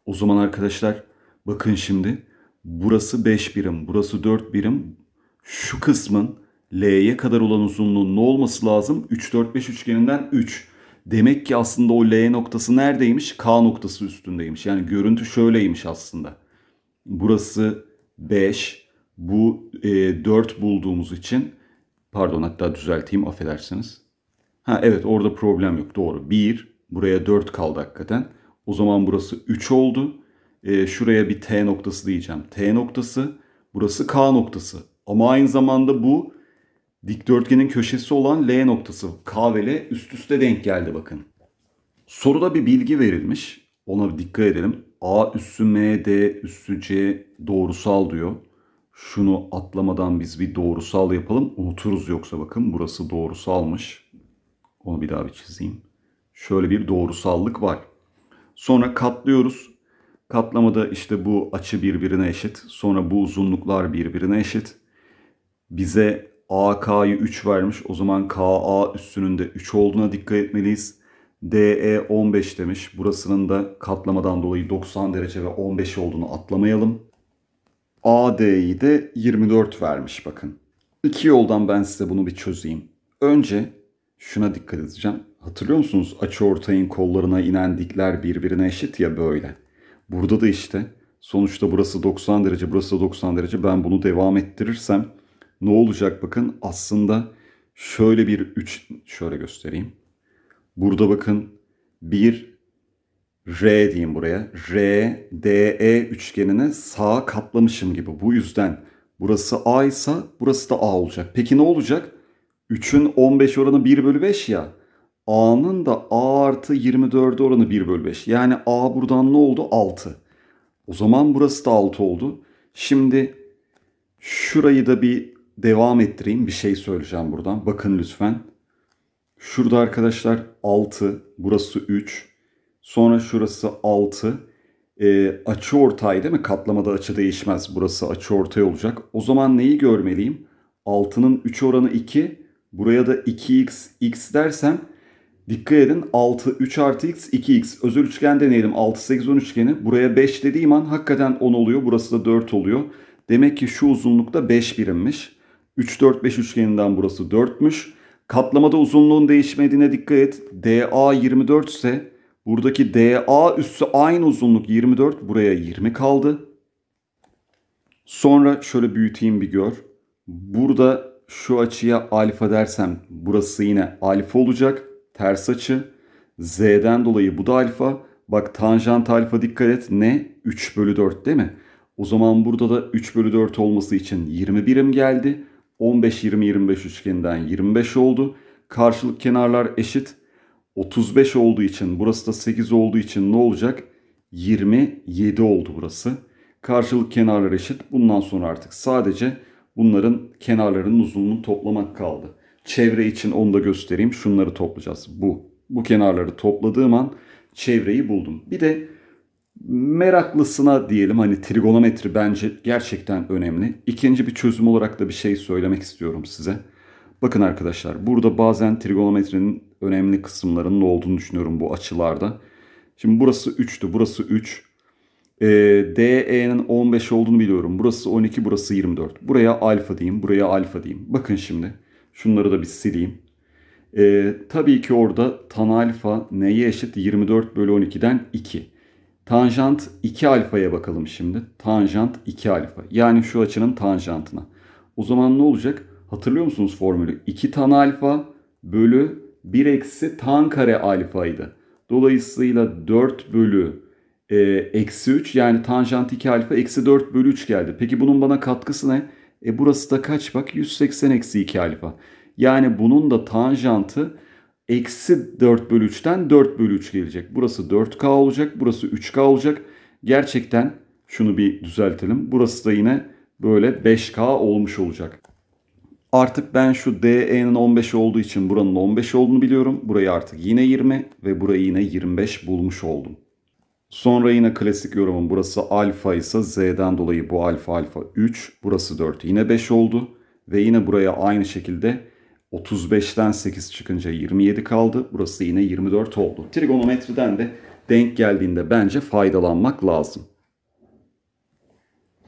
O zaman arkadaşlar bakın şimdi burası beş birim. Burası dört birim. Şu kısmın L'ye kadar olan uzunluğun ne olması lazım? üç dört beş üçgeninden üç. Demek ki aslında o L noktası neredeymiş? K noktası üstündeymiş. Yani görüntü şöyleymiş aslında. Burası beş. Bu e, dört bulduğumuz için pardon hatta düzelteyim affedersiniz. Ha evet orada problem yok. Doğru. bir. Buraya dört kaldı hakikaten. O zaman burası üç oldu. E, şuraya bir T noktası diyeceğim. T noktası. Burası K noktası. Ama aynı zamanda bu dikdörtgenin köşesi olan L noktası. K ve L üst üste denk geldi bakın. Soruda bir bilgi verilmiş. Ona dikkat edelim. A üssü M, D üssü C doğrusal diyor. Şunu atlamadan biz bir doğrusal yapalım. Unuturuz yoksa bakın burası doğrusalmış. Onu bir daha bir çizeyim. Şöyle bir doğrusallık var. Sonra katlıyoruz. Katlamada işte bu açı birbirine eşit. Sonra bu uzunluklar birbirine eşit. Bize A K'yı üç vermiş. O zaman K A üssünün de üç olduğuna dikkat etmeliyiz. D E on beş demiş. Burasının da katlamadan dolayı doksan derece ve on beş olduğunu atlamayalım. A D'yi de yirmi dört vermiş bakın. İki yoldan ben size bunu bir çözeyim. Önce şuna dikkat edeceğim. Hatırlıyor musunuz? Açıortayın kollarına inen dikler birbirine eşit ya böyle. Burada da işte sonuçta burası doksan derece, burası da doksan derece. Ben bunu devam ettirirsem ne olacak bakın aslında şöyle bir üç şöyle göstereyim. Burada bakın bir R diyeyim buraya. R, D, E üçgenini sağa katlamışım gibi. Bu yüzden burası A ise burası da A olacak. Peki ne olacak? üçün on beş oranı bir bölü beş ya. A'nın da A artı yirmi dört oranı bir bölü beş. Yani A buradan ne oldu? altı. O zaman burası da altı oldu. Şimdi şurayı da bir devam ettireyim. Bir şey söyleyeceğim buradan. Bakın lütfen. Şurada arkadaşlar altı. Burası üç. Sonra şurası altı. E, açı ortay değil mi? Katlamada açı değişmez. Burası açı ortay olacak. O zaman neyi görmeliyim? altının üç oranı iki. Buraya da iki x x dersem dikkat edin. altı üç artı x iki x. Özel üçgen deneyelim. altı sekiz on üçgeni. Buraya beş dediğim an hakikaten on oluyor. Burası da dört oluyor. Demek ki şu uzunlukta beş birimmiş. üç dört beş üçgeninden burası dörtmüş. Katlamada uzunluğun değişmediğine dikkat et. D A yirmi dört ise buradaki D A üssü aynı uzunluk yirmi dört. Buraya yirmi kaldı. Sonra şöyle büyüteyim bir gör. Burada şu açıya alfa dersem burası yine alfa olacak. Ters açı. Z'den dolayı bu da alfa. Bak tanjant alfa dikkat et. Ne? üç bölü dört değil mi? O zaman burada da üç bölü dört olması için yirmi birim geldi. on beş yirmi yirmi beş üçgeninden yirmi beş oldu. Karşılık kenarlar eşit. otuz beş olduğu için, burası da sekiz olduğu için ne olacak? yirmi yedi oldu burası. Karşılık kenarlar eşit. Bundan sonra artık sadece bunların kenarlarının uzunluğunu toplamak kaldı. Çevre için onu da göstereyim. Şunları toplayacağız. Bu. Bu kenarları topladığım an çevreyi buldum. Bir de meraklısına diyelim, hani trigonometri bence gerçekten önemli. İkinci bir çözüm olarak da bir şey söylemek istiyorum size. Bakın arkadaşlar, burada bazen trigonometrinin önemli kısımlarının olduğunu düşünüyorum bu açılarda. Şimdi burası üçtü, burası üç. Ee, D E'nin on beş olduğunu biliyorum. Burası on iki, burası yirmi dört. Buraya alfa diyeyim, buraya alfa diyeyim. Bakın şimdi şunları da bir sileyim. Ee, tabii ki orada tan alfa neye eşit? yirmi dört bölü on iki'den iki. Tanjant iki alfaya bakalım şimdi. Tanjant iki alfa. Yani şu açının tanjantına. O zaman ne olacak? Hatırlıyor musunuz formülü? iki tan alfa bölü bir eksi tan kare alfaydı. Dolayısıyla dört bölü eksi üç, yani tanjant iki alfa eksi dört bölü üç geldi. Peki bunun bana katkısı ne? E burası da kaç bak? yüz seksen eksi iki alfa. Yani bunun da tanjantı eksi dört bölü üç'ten dört bölü üç gelecek. Burası dört K olacak. Burası üç K olacak. Gerçekten şunu bir düzeltelim. Burası da yine böyle beş K olmuş olacak. Artık ben şu D E'nin on beş olduğu için buranın on beş olduğunu biliyorum. Burayı artık yine yirmi ve burayı yine yirmi beş bulmuş oldum. Sonra yine klasik yorumum, burası alfa ise Z'den dolayı bu alfa alfa üç. Burası dört, yine beş oldu. Ve yine buraya aynı şekilde otuz beş'ten sekiz çıkınca yirmi yedi kaldı. Burası yine yirmi dört oldu. Trigonometriden de denk geldiğinde bence faydalanmak lazım.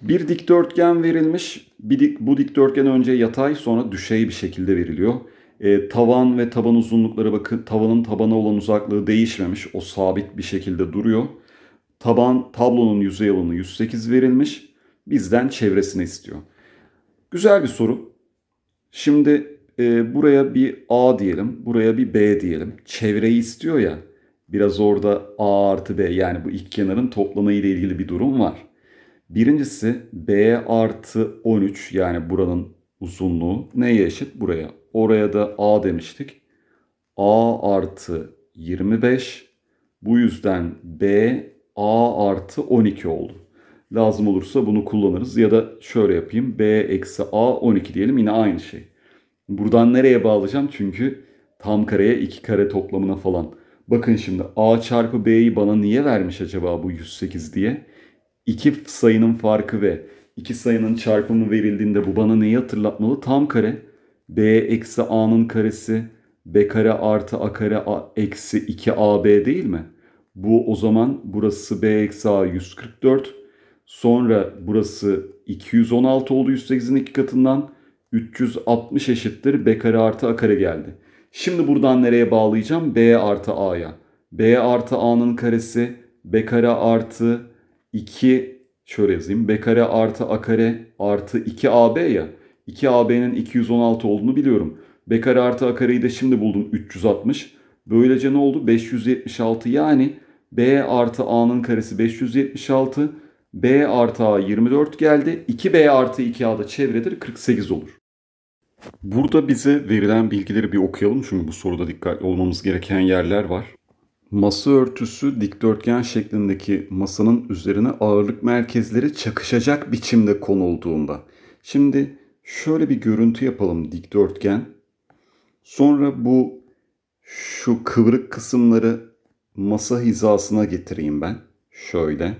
Bir dikdörtgen verilmiş. Bir dik, bu dikdörtgen önce yatay sonra düşey bir şekilde veriliyor. E, tavan ve taban uzunlukları, bakın tavanın tabana olan uzaklığı değişmemiş. O sabit bir şekilde duruyor. Taban tablonun yüzey alanı yüz sekiz verilmiş. Bizden çevresini istiyor. Güzel bir soru. Şimdi e, buraya bir A diyelim. Buraya bir B diyelim. Çevreyi istiyor ya. Biraz orada A artı B, yani bu iki kenarın toplamı ile ilgili bir durum var. Birincisi B artı on üç, yani buranın uzunluğu neye eşit? Buraya. Oraya da A demiştik. A artı yirmi beş. Bu yüzden B A artı on iki oldu. Lazım olursa bunu kullanırız ya da şöyle yapayım. B eksi A on iki diyelim, yine aynı şey. Buradan nereye bağlayacağım? Çünkü tam kareye iki kare toplamına falan. Bakın şimdi A çarpı B'yi bana niye vermiş acaba bu yüz sekiz diye? İki sayının farkı ve iki sayının çarpımı verildiğinde bu bana neyi hatırlatmalı? Tam kare. B eksi A'nın karesi. B kare artı A kare A eksi iki A B değil mi? Bu o zaman burası B eksi A yüz kırk dört. Sonra burası iki yüz on altı oldu yüz sekiz'in iki katından. üç yüz altmış eşittir B kare artı A kare geldi. Şimdi buradan nereye bağlayacağım? B artı A'ya. B artı A'nın karesi. B kare artı iki, şöyle yazayım, B kare artı A kare artı iki A B ya. iki A B'nin iki yüz on altı olduğunu biliyorum. B kare artı A kareyi de şimdi buldum, üç yüz altmış. Böylece ne oldu? beş yüz yetmiş altı, yani B artı A'nın karesi beş yüz yetmiş altı. B artı A yirmi dört geldi. iki B artı iki A'da çevredir, kırk sekiz olur. Burada bize verilen bilgileri bir okuyalım. Çünkü bu soruda dikkatli olmamız gereken yerler var. Masa örtüsü dikdörtgen şeklindeki masanın üzerine ağırlık merkezleri çakışacak biçimde konulduğunda. Şimdi şöyle bir görüntü yapalım, dikdörtgen. Sonra bu şu kıvrık kısımları masa hizasına getireyim ben. Şöyle.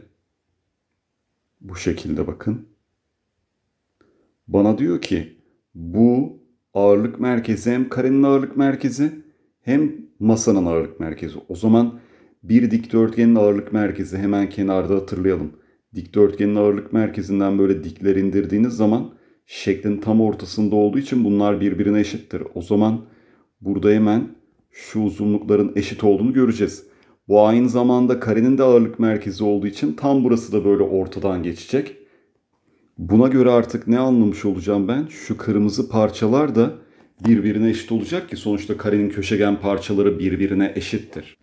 Bu şekilde bakın. Bana diyor ki bu ağırlık merkezi hem karenin ağırlık merkezi hem masanın ağırlık merkezi. O zaman bir dikdörtgenin ağırlık merkezi, hemen kenarda hatırlayalım. Dikdörtgenin ağırlık merkezinden böyle dikler indirdiğiniz zaman şeklin tam ortasında olduğu için bunlar birbirine eşittir. O zaman burada hemen şu uzunlukların eşit olduğunu göreceğiz. Bu aynı zamanda karenin de ağırlık merkezi olduğu için tam burası da böyle ortadan geçecek. Buna göre artık ne anlamış olacağım ben? Şu kırmızı parçalar da birbirine eşit olacak ki sonuçta karenin köşegen parçaları birbirine eşittir.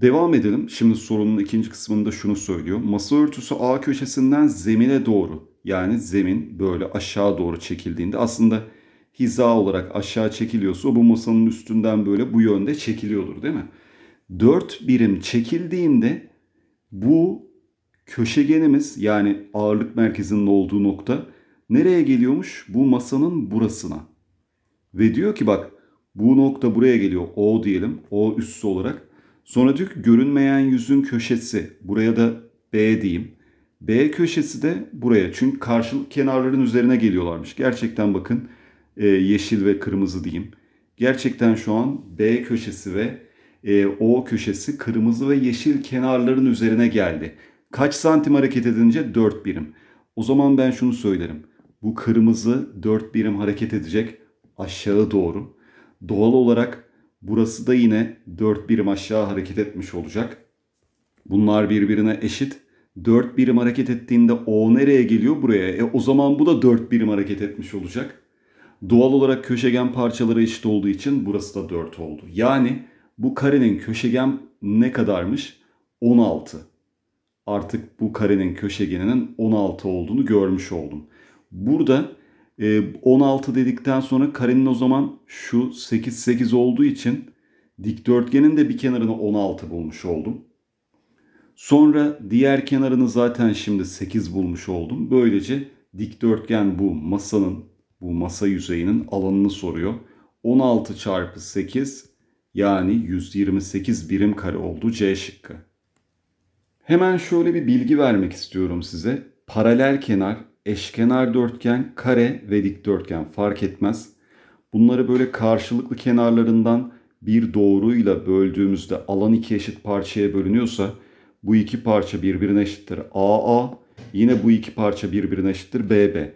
Devam edelim. Şimdi sorunun ikinci kısmında şunu söylüyor. Masa örtüsü A köşesinden zemine doğru, yani zemin böyle aşağı doğru çekildiğinde, aslında hiza olarak aşağı çekiliyorsa bu masanın üstünden böyle bu yönde çekiliyordur değil mi? dört birim çekildiğinde bu köşegenimiz, yani ağırlık merkezinin olduğu nokta nereye geliyormuş? Bu masanın burasına. Ve diyor ki bak, bu nokta buraya geliyor. O diyelim. O üssü olarak. Sonra diyor ki görünmeyen yüzün köşesi. Buraya da B diyeyim. B köşesi de buraya. Çünkü karşılık kenarların üzerine geliyorlarmış. Gerçekten bakın yeşil ve kırmızı diyeyim. Gerçekten şu an B köşesi ve O köşesi kırmızı ve yeşil kenarların üzerine geldi. Kaç santim hareket edince? dört birim. O zaman ben şunu söylerim. Bu kırmızı dört birim hareket edecek aşağı doğru. Doğal olarak burası da yine dört birim aşağı hareket etmiş olacak. Bunlar birbirine eşit. dört birim hareket ettiğinde O nereye geliyor? Buraya. E o zaman bu da dört birim hareket etmiş olacak. Doğal olarak köşegen parçaları eşit olduğu için burası da dört oldu. Yani bu karenin köşegen ne kadarmış? on altı. Artık bu karenin köşegeninin on altı olduğunu görmüş oldum. Burada on altı dedikten sonra karenin o zaman şu sekiz sekiz olduğu için dikdörtgenin de bir kenarını on altı bulmuş oldum. Sonra diğer kenarını zaten şimdi sekiz bulmuş oldum. Böylece dikdörtgen bu masanın, bu masa yüzeyinin alanını soruyor. on altı çarpı sekiz, yani yüz yirmi sekiz birim kare oldu C şıkkı. Hemen şöyle bir bilgi vermek istiyorum size. Paralel kenar, eşkenar dörtgen, kare ve dikdörtgen fark etmez. Bunları böyle karşılıklı kenarlarından bir doğruyla böldüğümüzde alan iki eşit parçaya bölünüyorsa bu iki parça birbirine eşittir A A, yine bu iki parça birbirine eşittir B B.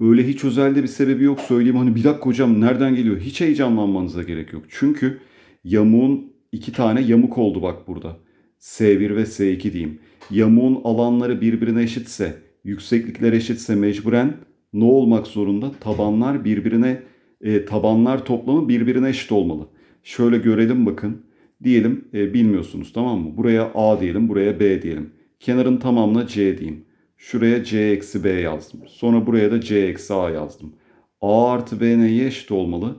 Öyle hiç özelde bir sebebi yok, söyleyeyim hani bir dakika hocam nereden geliyor, hiç heyecanlanmanıza gerek yok. Çünkü yamuğun iki tane yamuk oldu bak burada. S bir ve S iki diyeyim. Yamuğun alanları birbirine eşitse, yükseklikler eşitse mecburen ne olmak zorunda? Tabanlar birbirine, e, tabanlar toplamı birbirine eşit olmalı. Şöyle görelim bakın. Diyelim e, bilmiyorsunuz, tamam mı? Buraya A diyelim, buraya B diyelim. Kenarın tamamına C diyeyim. Şuraya C eksi B yazdım. Sonra buraya da C eksi A yazdım. A artı B neye eşit olmalı?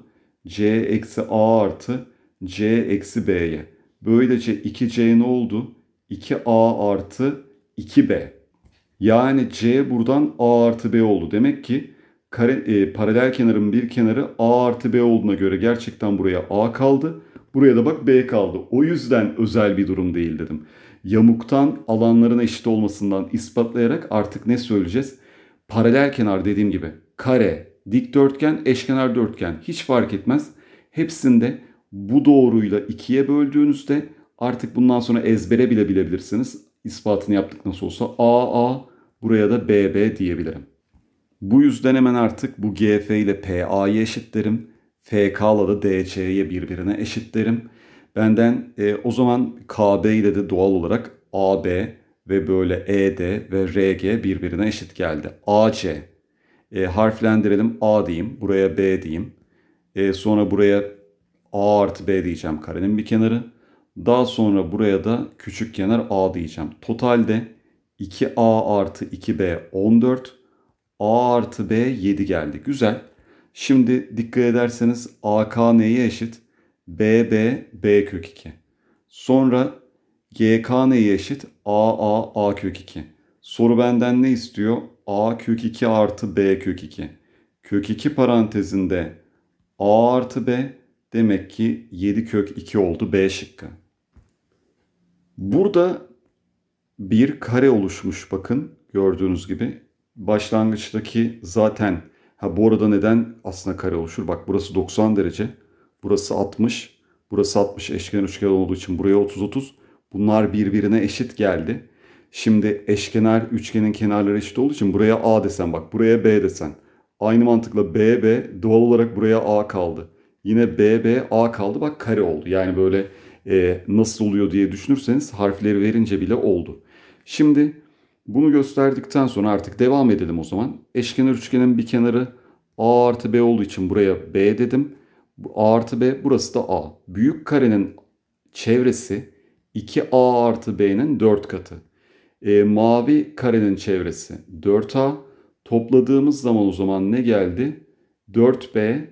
C eksi A artı C eksi B'ye. Böylece iki C ne oldu? iki A artı iki B. Yani C buradan A artı B oldu. Demek ki kare, e, paralel kenarın bir kenarı A artı B olduğuna göre gerçekten buraya A kaldı. Buraya da bak B kaldı. O yüzden özel bir durum değil dedim. Yamuktan alanların eşit olmasından ispatlayarak artık ne söyleyeceğiz? Paralel kenar dediğim gibi kare, dikdörtgen, eşkenar dörtgen hiç fark etmez. Hepsinde bu doğruyla ikiye böldüğünüzde artık bundan sonra ezbere bile bilebilirsiniz. İspatını yaptık nasıl olsa. A A, buraya da B B diyebilirim. Bu yüzden hemen artık bu G F ile P A'yı eşitlerim. F K ile da D C'ye birbirine eşitlerim. Benden e, o zaman K B ile de doğal olarak A B ve böyle E D ve R G birbirine eşit geldi. A C. E, harflendirelim. A diyeyim. Buraya B diyeyim. E, sonra buraya A artı B diyeceğim. Karenin bir kenarı. Daha sonra buraya da küçük kenar A diyeceğim. Totalde iki A artı iki B on dört. A artı B yedi geldi. Güzel. Şimdi dikkat ederseniz A K neye eşit? B B, B kök iki. Sonra G K neye eşit? A A, A kök iki. Soru benden ne istiyor? A kök iki artı B kök iki. Kök iki parantezinde A artı B, demek ki yedi kök iki oldu B şıkkı. Burada bir kare oluşmuş bakın gördüğünüz gibi. Başlangıçtaki zaten, ha bu arada neden aslında kare oluşur? Bak burası doksan derece, burası altmış, burası altmış eşkenar üçgen olduğu için buraya otuz otuz. Bunlar birbirine eşit geldi. Şimdi eşkenar üçgenin kenarları eşit olduğu için buraya A desen bak, buraya B desen. Aynı mantıkla B B, doğal olarak buraya A kaldı. Yine B B, A kaldı bak kare oldu. Yani böyle e, nasıl oluyor diye düşünürseniz harfleri verince bile oldu. Şimdi bunu gösterdikten sonra artık devam edelim o zaman. Eşkenar üçgenin bir kenarı A artı B olduğu için buraya B dedim. A artı B, burası da A. Büyük karenin çevresi iki a artı b'nin dört katı. E, mavi karenin çevresi dört a. Topladığımız zaman o zaman ne geldi? dört b.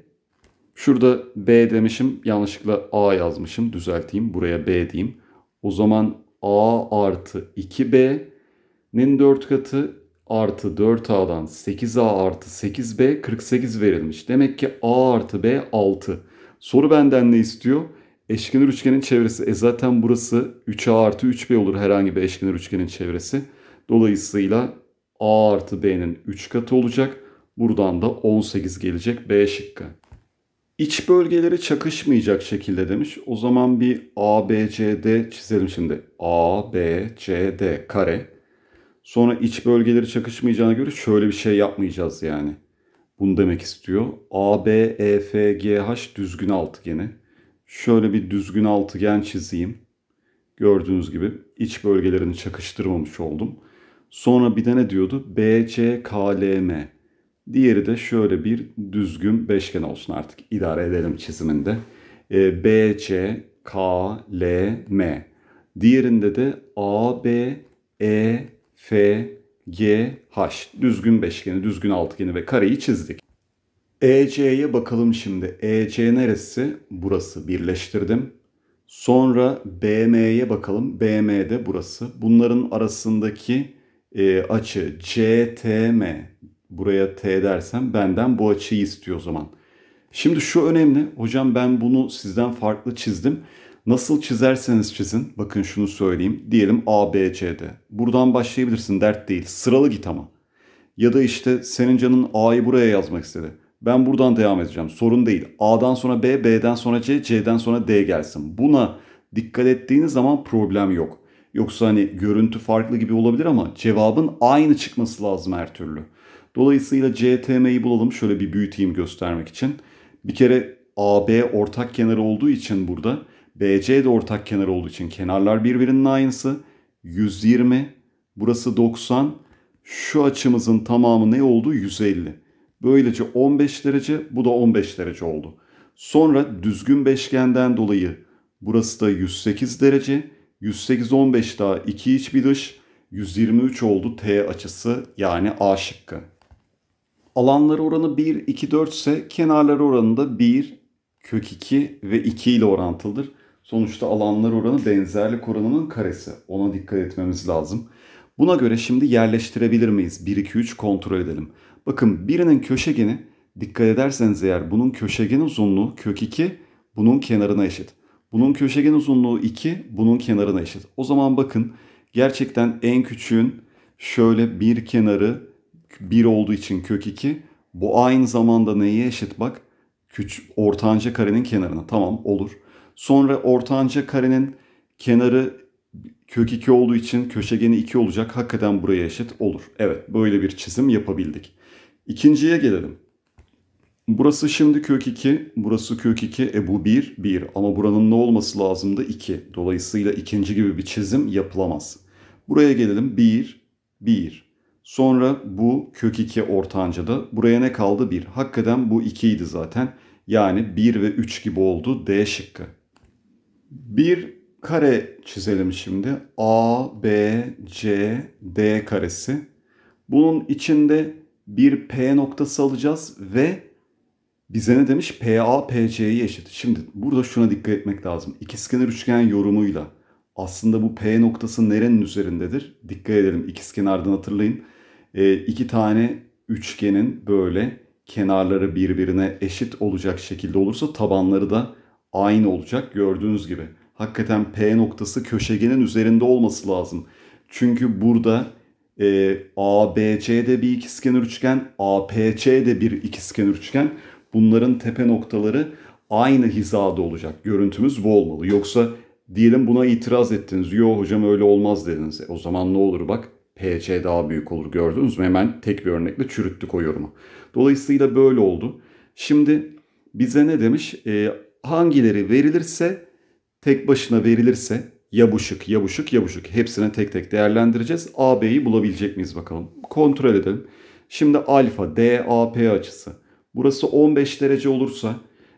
Şurada b demişim. Yanlışlıkla a yazmışım. Düzelteyim. Buraya b diyeyim. O zaman a artı iki b'nin dört katı artı dört a'dan sekiz a artı sekiz b kırk sekiz verilmiş. Demek ki a artı b altı. Soru benden ne istiyor? Eşkenar üçgenin çevresi. E zaten burası üç a artı üç b olur herhangi bir eşkenar üçgenin çevresi. Dolayısıyla a artı b'nin üç katı olacak. Buradan da on sekiz gelecek b şıkkı. İç bölgeleri çakışmayacak şekilde demiş. O zaman bir a b c d çizelim şimdi. a b c d kare. Sonra iç bölgeleri çakışmayacağına göre şöyle bir şey yapmayacağız yani. Bunu demek istiyor. a b e f g h düzgün altıgeni. Şöyle bir düzgün altıgen çizeyim. Gördüğünüz gibi iç bölgelerini çakıştırmamış oldum. Sonra bir de ne diyordu? b c k l m. Diğeri de şöyle bir düzgün beşgen olsun, artık idare edelim çiziminde. E, b c k l m. Diğerinde de a b e f g h. Düzgün beşgeni, düzgün altıgeni ve kareyi çizdik. e c'ye bakalım şimdi. e c neresi? Burası. Birleştirdim. Sonra b m'ye bakalım. b m'de burası. Bunların arasındaki e, açı c t m. Buraya t dersem benden bu açıyı istiyor o zaman. Şimdi şu önemli. Hocam ben bunu sizden farklı çizdim. Nasıl çizerseniz çizin. Bakın şunu söyleyeyim. Diyelim a b c'de. Buradan başlayabilirsin. Dert değil. Sıralı git ama. Ya da işte senin canın a'yı buraya yazmak istedi. Ben buradan devam edeceğim. Sorun değil. A'dan sonra B, B'den sonra C, C'den sonra D gelsin. Buna dikkat ettiğiniz zaman problem yok. Yoksa hani görüntü farklı gibi olabilir ama cevabın aynı çıkması lazım her türlü. Dolayısıyla c t m'yi bulalım. Şöyle bir büyüteyim göstermek için. Bir kere a b ortak kenarı olduğu için burada. b c de ortak kenarı olduğu için kenarlar birbirinin aynısı. yüz yirmi. Burası doksan. Şu açımızın tamamı ne oldu? yüz elli. Böylece on beş derece, bu da on beş derece oldu. Sonra düzgün beşgenden dolayı burası da yüz sekiz derece. yüz sekiz, on beş daha iki iç bir dış. yüz yirmi üç oldu t açısı, yani a şıkkı. Alanları oranı bir, iki, dört ise kenarları oranı da bir, kök iki ve iki ile orantılıdır. Sonuçta alanlar oranı benzerlik oranının karesi. Ona dikkat etmemiz lazım. Buna göre şimdi yerleştirebilir miyiz? bir, iki, üç kontrol edelim. Bakın birinin köşegeni, dikkat ederseniz eğer, bunun köşegen uzunluğu kök iki, bunun kenarına eşit. Bunun köşegen uzunluğu iki, bunun kenarına eşit. O zaman bakın gerçekten en küçüğün şöyle bir kenarı bir olduğu için kök iki. Bu aynı zamanda neye eşit bak? Küçük, ortanca karenin kenarına. Tamam, olur. Sonra ortanca karenin kenarı kök iki olduğu için köşegeni iki olacak. Hakikaten buraya eşit olur. Evet, böyle bir çizim yapabildik. İkinciye gelelim. Burası şimdi kök iki, burası kök iki, e bu bir, bir. Ama buranın ne olması lazımdı? iki. Dolayısıyla ikinci gibi bir çizim yapılamaz. Buraya gelelim. bir, bir. Sonra bu kök iki ortancada. Buraya ne kaldı? bir. Hakikaten bu iki idi zaten. Yani bir ve üç gibi oldu. D şıkkı. bir kare çizelim şimdi. A, B, C, D karesi. Bunun içinde bir P noktası alacağız ve bize ne demiş? P A, P C'ye eşit. Şimdi burada şuna dikkat etmek lazım. İkizkenar üçgen yorumuyla aslında bu P noktası nerenin üzerindedir? Dikkat edelim. İkizkenardan hatırlayın. E, iki tane üçgenin böyle kenarları birbirine eşit olacak şekilde olursa tabanları da aynı olacak. Gördüğünüz gibi. Hakikaten P noktası köşegenin üzerinde olması lazım. Çünkü burada e, A B C de bir ikizkenar üçgen, A P C de bir ikizkenar üçgen. Bunların tepe noktaları aynı hizada olacak. Görüntümüz bu olmalı. Yoksa diyelim buna itiraz ettiniz. Yo hocam öyle olmaz dediniz. E, o zaman ne olur bak? P C daha büyük olur, gördünüz mü? Hemen tek bir örnekle çürüttük o yorumu. Dolayısıyla böyle oldu. Şimdi bize ne demiş? E, hangileri verilirse... Tek başına verilirse ya bu şık, ya bu şık, ya bu şık. Hepsini tek tek değerlendireceğiz. A B'yi bulabilecek miyiz bakalım. Kontrol edelim. Şimdi alfa D A P açısı. Burası on beş derece olursa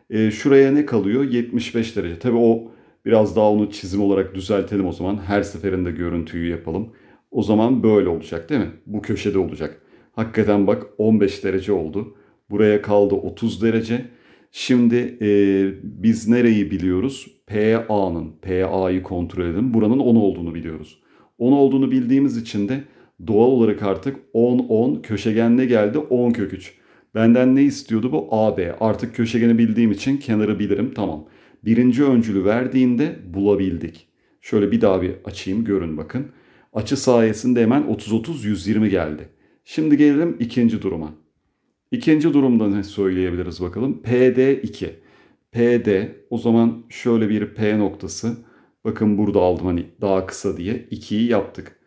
e, şuraya ne kalıyor? yetmiş beş derece. Tabii o Biraz daha onu çizim olarak düzeltelim o zaman. Her seferinde görüntüyü yapalım. O zaman böyle olacak değil mi? Bu köşede olacak. Hakikaten bak on beş derece oldu. Buraya kaldı otuz derece. Şimdi e, biz nereyi biliyoruz? P A'nın, P A'yı kontrol edelim. Buranın on olduğunu biliyoruz. on olduğunu bildiğimiz için de doğal olarak artık on on köşegen ne geldi? on kök üç. Benden ne istiyordu bu? A B. Artık köşegeni bildiğim için kenarı bilirim. Tamam. Birinci öncülü verdiğinde bulabildik. Şöyle bir daha bir açayım. Görün bakın. Açı sayesinde hemen otuz otuz yüz yirmi geldi. Şimdi gelelim ikinci duruma. İkinci durumda ne söyleyebiliriz bakalım? P D iki. P D o zaman şöyle bir P noktası. Bakın burada aldım hani daha kısa diye. ikiyi yaptık.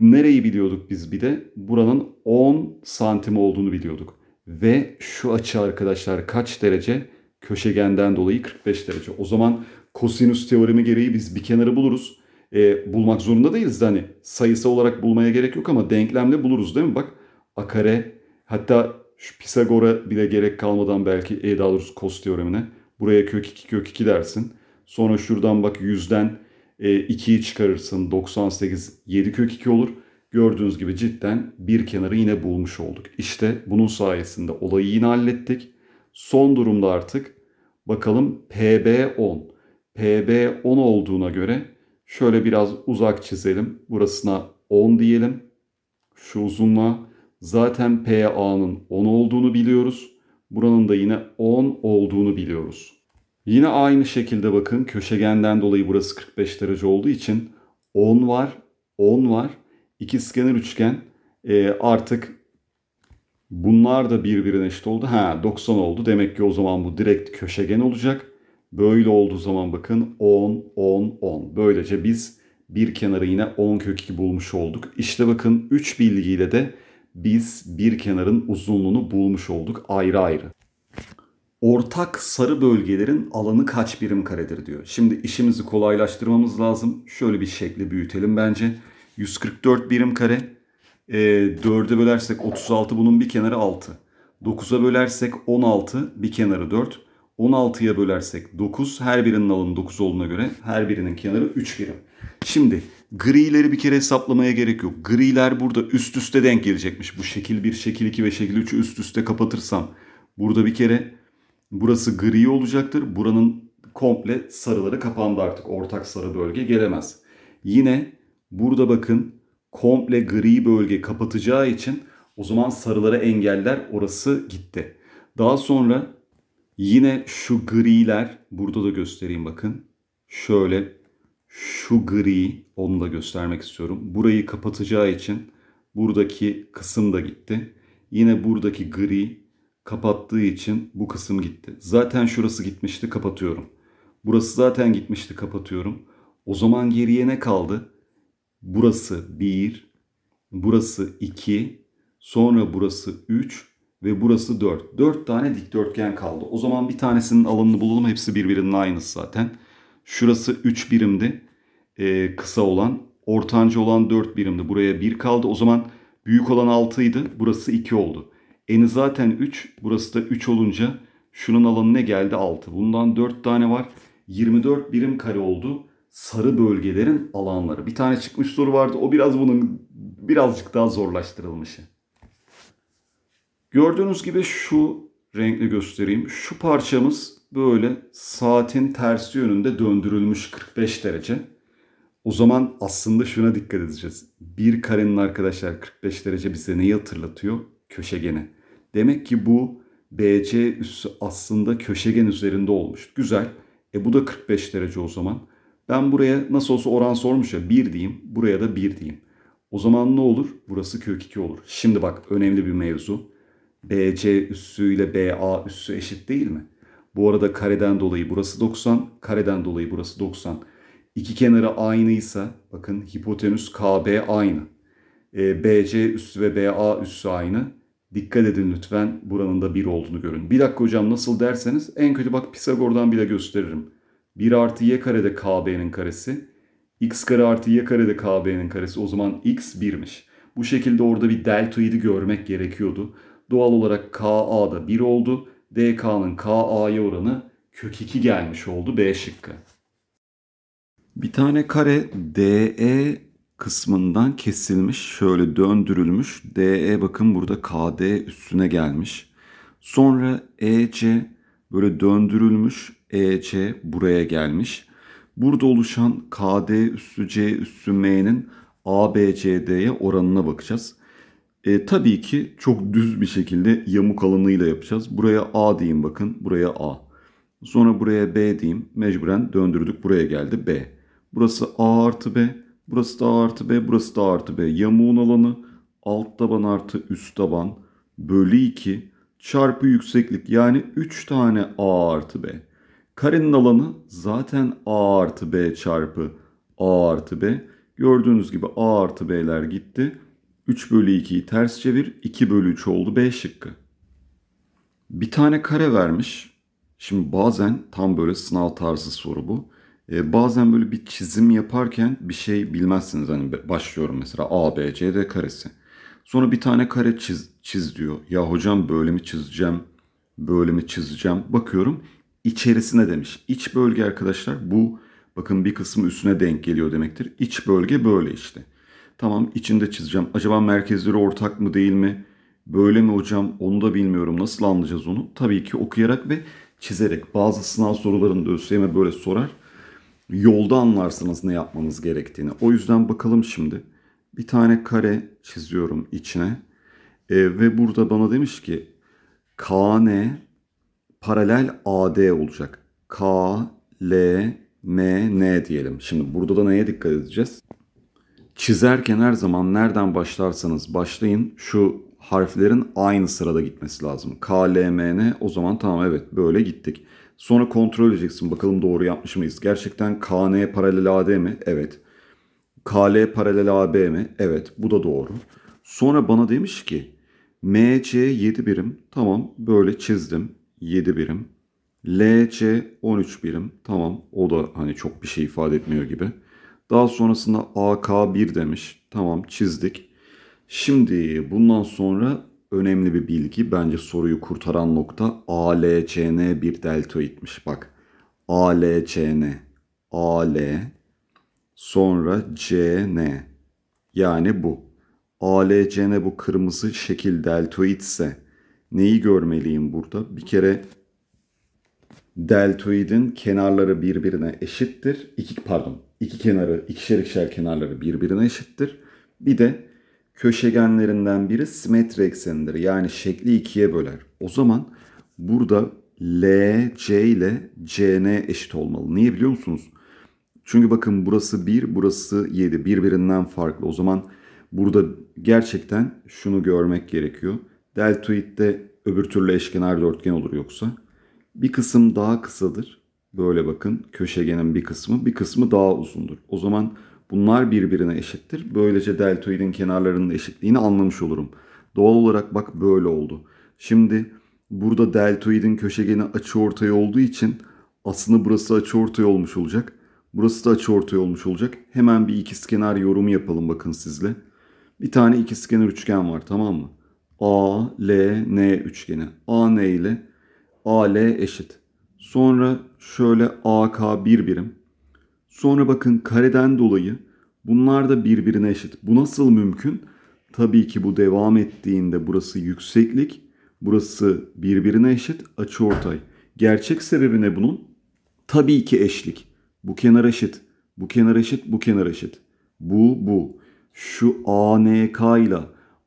Nereyi biliyorduk biz bir de? Buranın on santim olduğunu biliyorduk. Ve şu açı arkadaşlar kaç derece? Köşegenden dolayı kırk beş derece. O zaman kosinüs teoremi gereği biz bir kenarı buluruz. E, bulmak zorunda değiliz de hani sayısal olarak bulmaya gerek yok ama denklemle buluruz değil mi? Bak a kare hatta şu Pisagor'a bile gerek kalmadan belki e daha doğrusu kos teoremine. Buraya kök iki kök iki dersin. Sonra şuradan bak yüzden e, ikiyi çıkarırsın. doksan sekiz yedi kök iki olur. Gördüğünüz gibi cidden bir kenarı yine bulmuş olduk. İşte bunun sayesinde olayı yine hallettik. Son durumda artık bakalım P B on. P B on olduğuna göre şöyle biraz uzak çizelim. Burasına on diyelim. Şu uzunluğa zaten P A'nın on olduğunu biliyoruz. Buranın da yine on olduğunu biliyoruz. Yine aynı şekilde bakın köşegenden dolayı burası kırk beş derece olduğu için on var, on var. İkizkenar üçgen e, artık bunlar da birbirine eşit oldu. Ha doksan oldu. Demek ki o zaman bu direkt köşegen olacak. Böyle olduğu zaman bakın on, on, on. Böylece biz bir kenarı yine on kök iki bulmuş olduk. İşte bakın üç bilgiyle de biz bir kenarın uzunluğunu bulmuş olduk ayrı ayrı. Ortak sarı bölgelerin alanı kaç birim karedir diyor. Şimdi işimizi kolaylaştırmamız lazım. Şöyle bir şekli büyütelim bence. yüz kırk dört birim kare. E, dörde bölersek otuz altı bunun bir kenarı altı. dokuza bölersek on altı bir kenarı dört. on altıya bölersek dokuz. Her birinin alanı dokuz olduğuna göre her birinin kenarı üç birim. Şimdi grileri bir kere hesaplamaya gerek yok. Griler burada üst üste denk gelecekmiş. Bu şekil bir, şekil iki ve şekil üçü üst üste kapatırsam. Burada bir kere burası gri olacaktır. Buranın komple sarıları kapandı artık. Ortak sarı bölge gelemez. Yine burada bakın komple gri bölge kapatacağı için o zaman sarılara engeller orası gitti. Daha sonra yine şu griler burada da göstereyim bakın. Şöyle şu gri onu da göstermek istiyorum. Burayı kapatacağı için buradaki kısım da gitti. Yine buradaki gri kapattığı için bu kısım gitti. Zaten şurası gitmişti kapatıyorum. Burası zaten gitmişti kapatıyorum. O zaman geriye ne kaldı? Burası bir, burası iki, sonra burası üç ve burası dört. dört tane dikdörtgen kaldı. O zaman bir tanesinin alanını bulalım. Hepsi birbirinin aynısı zaten. Şurası üç birimdi. Ee, kısa olan. Ortanca olan dört birimdi. Buraya bir kaldı. O zaman büyük olan altıydı. Burası iki oldu. Eni zaten üç. Burası da üç olunca şunun alanı ne geldi? altı. Bundan dört tane var. yirmi dört birim kare oldu. Sarı bölgelerin alanları. Bir tane çıkmış soru vardı. O biraz bunun birazcık daha zorlaştırılmışı. Gördüğünüz gibi şu renkle göstereyim. Şu parçamız böyle saatin tersi yönünde döndürülmüş kırk beş derece. O zaman aslında şuna dikkat edeceğiz. Bir karenin arkadaşlar kırk beş derece bize neyi hatırlatıyor? Köşegeni. Demek ki bu B C üssü aslında köşegen üzerinde olmuş. Güzel. E bu da kırk beş derece o zaman. Ben buraya nasıl olsa oran sormuş ya bir diyeyim. Buraya da bir diyeyim. O zaman ne olur? Burası kök iki olur. Şimdi bak önemli bir mevzu. B C üssü ile B A üssü eşit değil mi? Bu arada kareden dolayı burası doksan. Kareden dolayı burası doksan. İki kenarı aynıysa bakın hipotenüs K B aynı. E, B C üssü ve B A üssü aynı. Dikkat edin lütfen buranın da bir olduğunu görün. Bir dakika hocam nasıl derseniz en kötü bak Pisagor'dan bile gösteririm. bir artı y karede K B'nin karesi. X kare artı y karede K B'nin karesi. O zaman x birmiş. Bu şekilde orada bir deltoidi görmek gerekiyordu. Doğal olarak K A da bir oldu. D K'nın K A'ya oranı kök iki gelmiş oldu B şıkkı. Bir tane kare D E kısmından kesilmiş, şöyle döndürülmüş. D E bakın burada K D üstüne gelmiş. Sonra E C böyle döndürülmüş, E C buraya gelmiş. Burada oluşan K D üssü C üssü M'nin A B C D'ye oranına bakacağız. E, tabii ki çok düz bir şekilde yamuk alanıyla yapacağız. Buraya A diyeyim bakın, buraya A. Sonra buraya B diyeyim, mecburen döndürdük, buraya geldi B. Burası A artı B, burası da A artı B, burası da A artı B. Yamuğun alanı alt taban artı üst taban bölü iki çarpı yükseklik, yani üç tane A artı B. Karenin alanı zaten A artı B çarpı A artı B. Gördüğünüz gibi A artı B'ler gitti. üç bölü ikiyi ters çevir. iki bölü üç oldu. B şıkkı. Bir tane kare vermiş. Şimdi bazen tam böyle sınav tarzı soru bu. Ee, bazen böyle bir çizim yaparken bir şey bilmezsiniz. Hani başlıyorum mesela A, B, C, D karesi. Sonra bir tane kare çiz, çiz diyor. Ya hocam böyle mi çizeceğim? Böyle mi çizeceğim? Bakıyorum. İçerisine demiş. İç bölge arkadaşlar bu, bakın bir kısmı üstüne denk geliyor demektir. İç bölge böyle işte. Tamam, içinde çizeceğim. Acaba merkezleri ortak mı değil mi? Böyle mi hocam? Onu da bilmiyorum. Nasıl anlayacağız onu? Tabii ki okuyarak ve çizerek. Bazı sınav sorularında ÖSYM böyle sorar. Yolda anlarsınız ne yapmanız gerektiğini. O yüzden bakalım şimdi. Bir tane kare çiziyorum içine. E, ve burada bana demiş ki K N paralel A D olacak. K, L, M, N diyelim. Şimdi burada da neye dikkat edeceğiz? Çizerken her zaman nereden başlarsanız başlayın, şu harflerin aynı sırada gitmesi lazım. K, L, M, N, o zaman tamam, evet böyle gittik. Sonra kontrol edeceksin bakalım doğru yapmış mıyız? Gerçekten K, N paralel A D mi? Evet. K, L paralel A B mi? Evet, bu da doğru. Sonra bana demiş ki M, C yedi birim. Tamam, böyle çizdim. yedi birim. L C on üç birim. Tamam, o da hani çok bir şey ifade etmiyor gibi. Daha sonrasında A K bir demiş. Tamam, çizdik. Şimdi bundan sonra önemli bir bilgi. Bence soruyu kurtaran nokta A L C N bir deltoidmiş. Bak A L C N, A L, sonra C N. Yani bu. A L C N bu kırmızı şekil deltoidse neyi görmeliyim burada? Bir kere deltoidin kenarları birbirine eşittir. İki, pardon, iki kenarı, ikişer ikişer kenarları birbirine eşittir. Bir de köşegenlerinden biri simetri eksenidir. Yani şekli ikiye böler. O zaman burada L C ile C N eşit olmalı. Niye biliyor musunuz? Çünkü bakın burası bir, burası yedi. Birbirinden farklı. O zaman burada gerçekten şunu görmek gerekiyor. Deltoid'de öbür türlü eşkenar dörtgen olur yoksa. Bir kısım daha kısadır. Böyle bakın, köşegenin bir kısmı, bir kısmı daha uzundur. O zaman bunlar birbirine eşittir. Böylece deltoidin kenarlarının eşitliğini anlamış olurum. Doğal olarak bak böyle oldu. Şimdi burada deltoidin köşegeni açıortay olduğu için aslında burası açıortay olmuş olacak. Burası da açıortay olmuş olacak. Hemen bir ikizkenar yorumu yapalım bakın sizle. Bir tane ikizkenar üçgen var, tamam mı? A, L, N üçgeni. A, N ile A, L eşit. Sonra şöyle A, K bir birim. Sonra bakın kareden dolayı bunlar da birbirine eşit. Bu nasıl mümkün? Tabii ki bu devam ettiğinde burası yükseklik, burası birbirine eşit, açıortay. Gerçek sebebi ne bunun? Tabii ki eşlik. Bu kenar eşit, bu kenar eşit, bu kenar eşit. Bu, bu. Şu A, N, K ile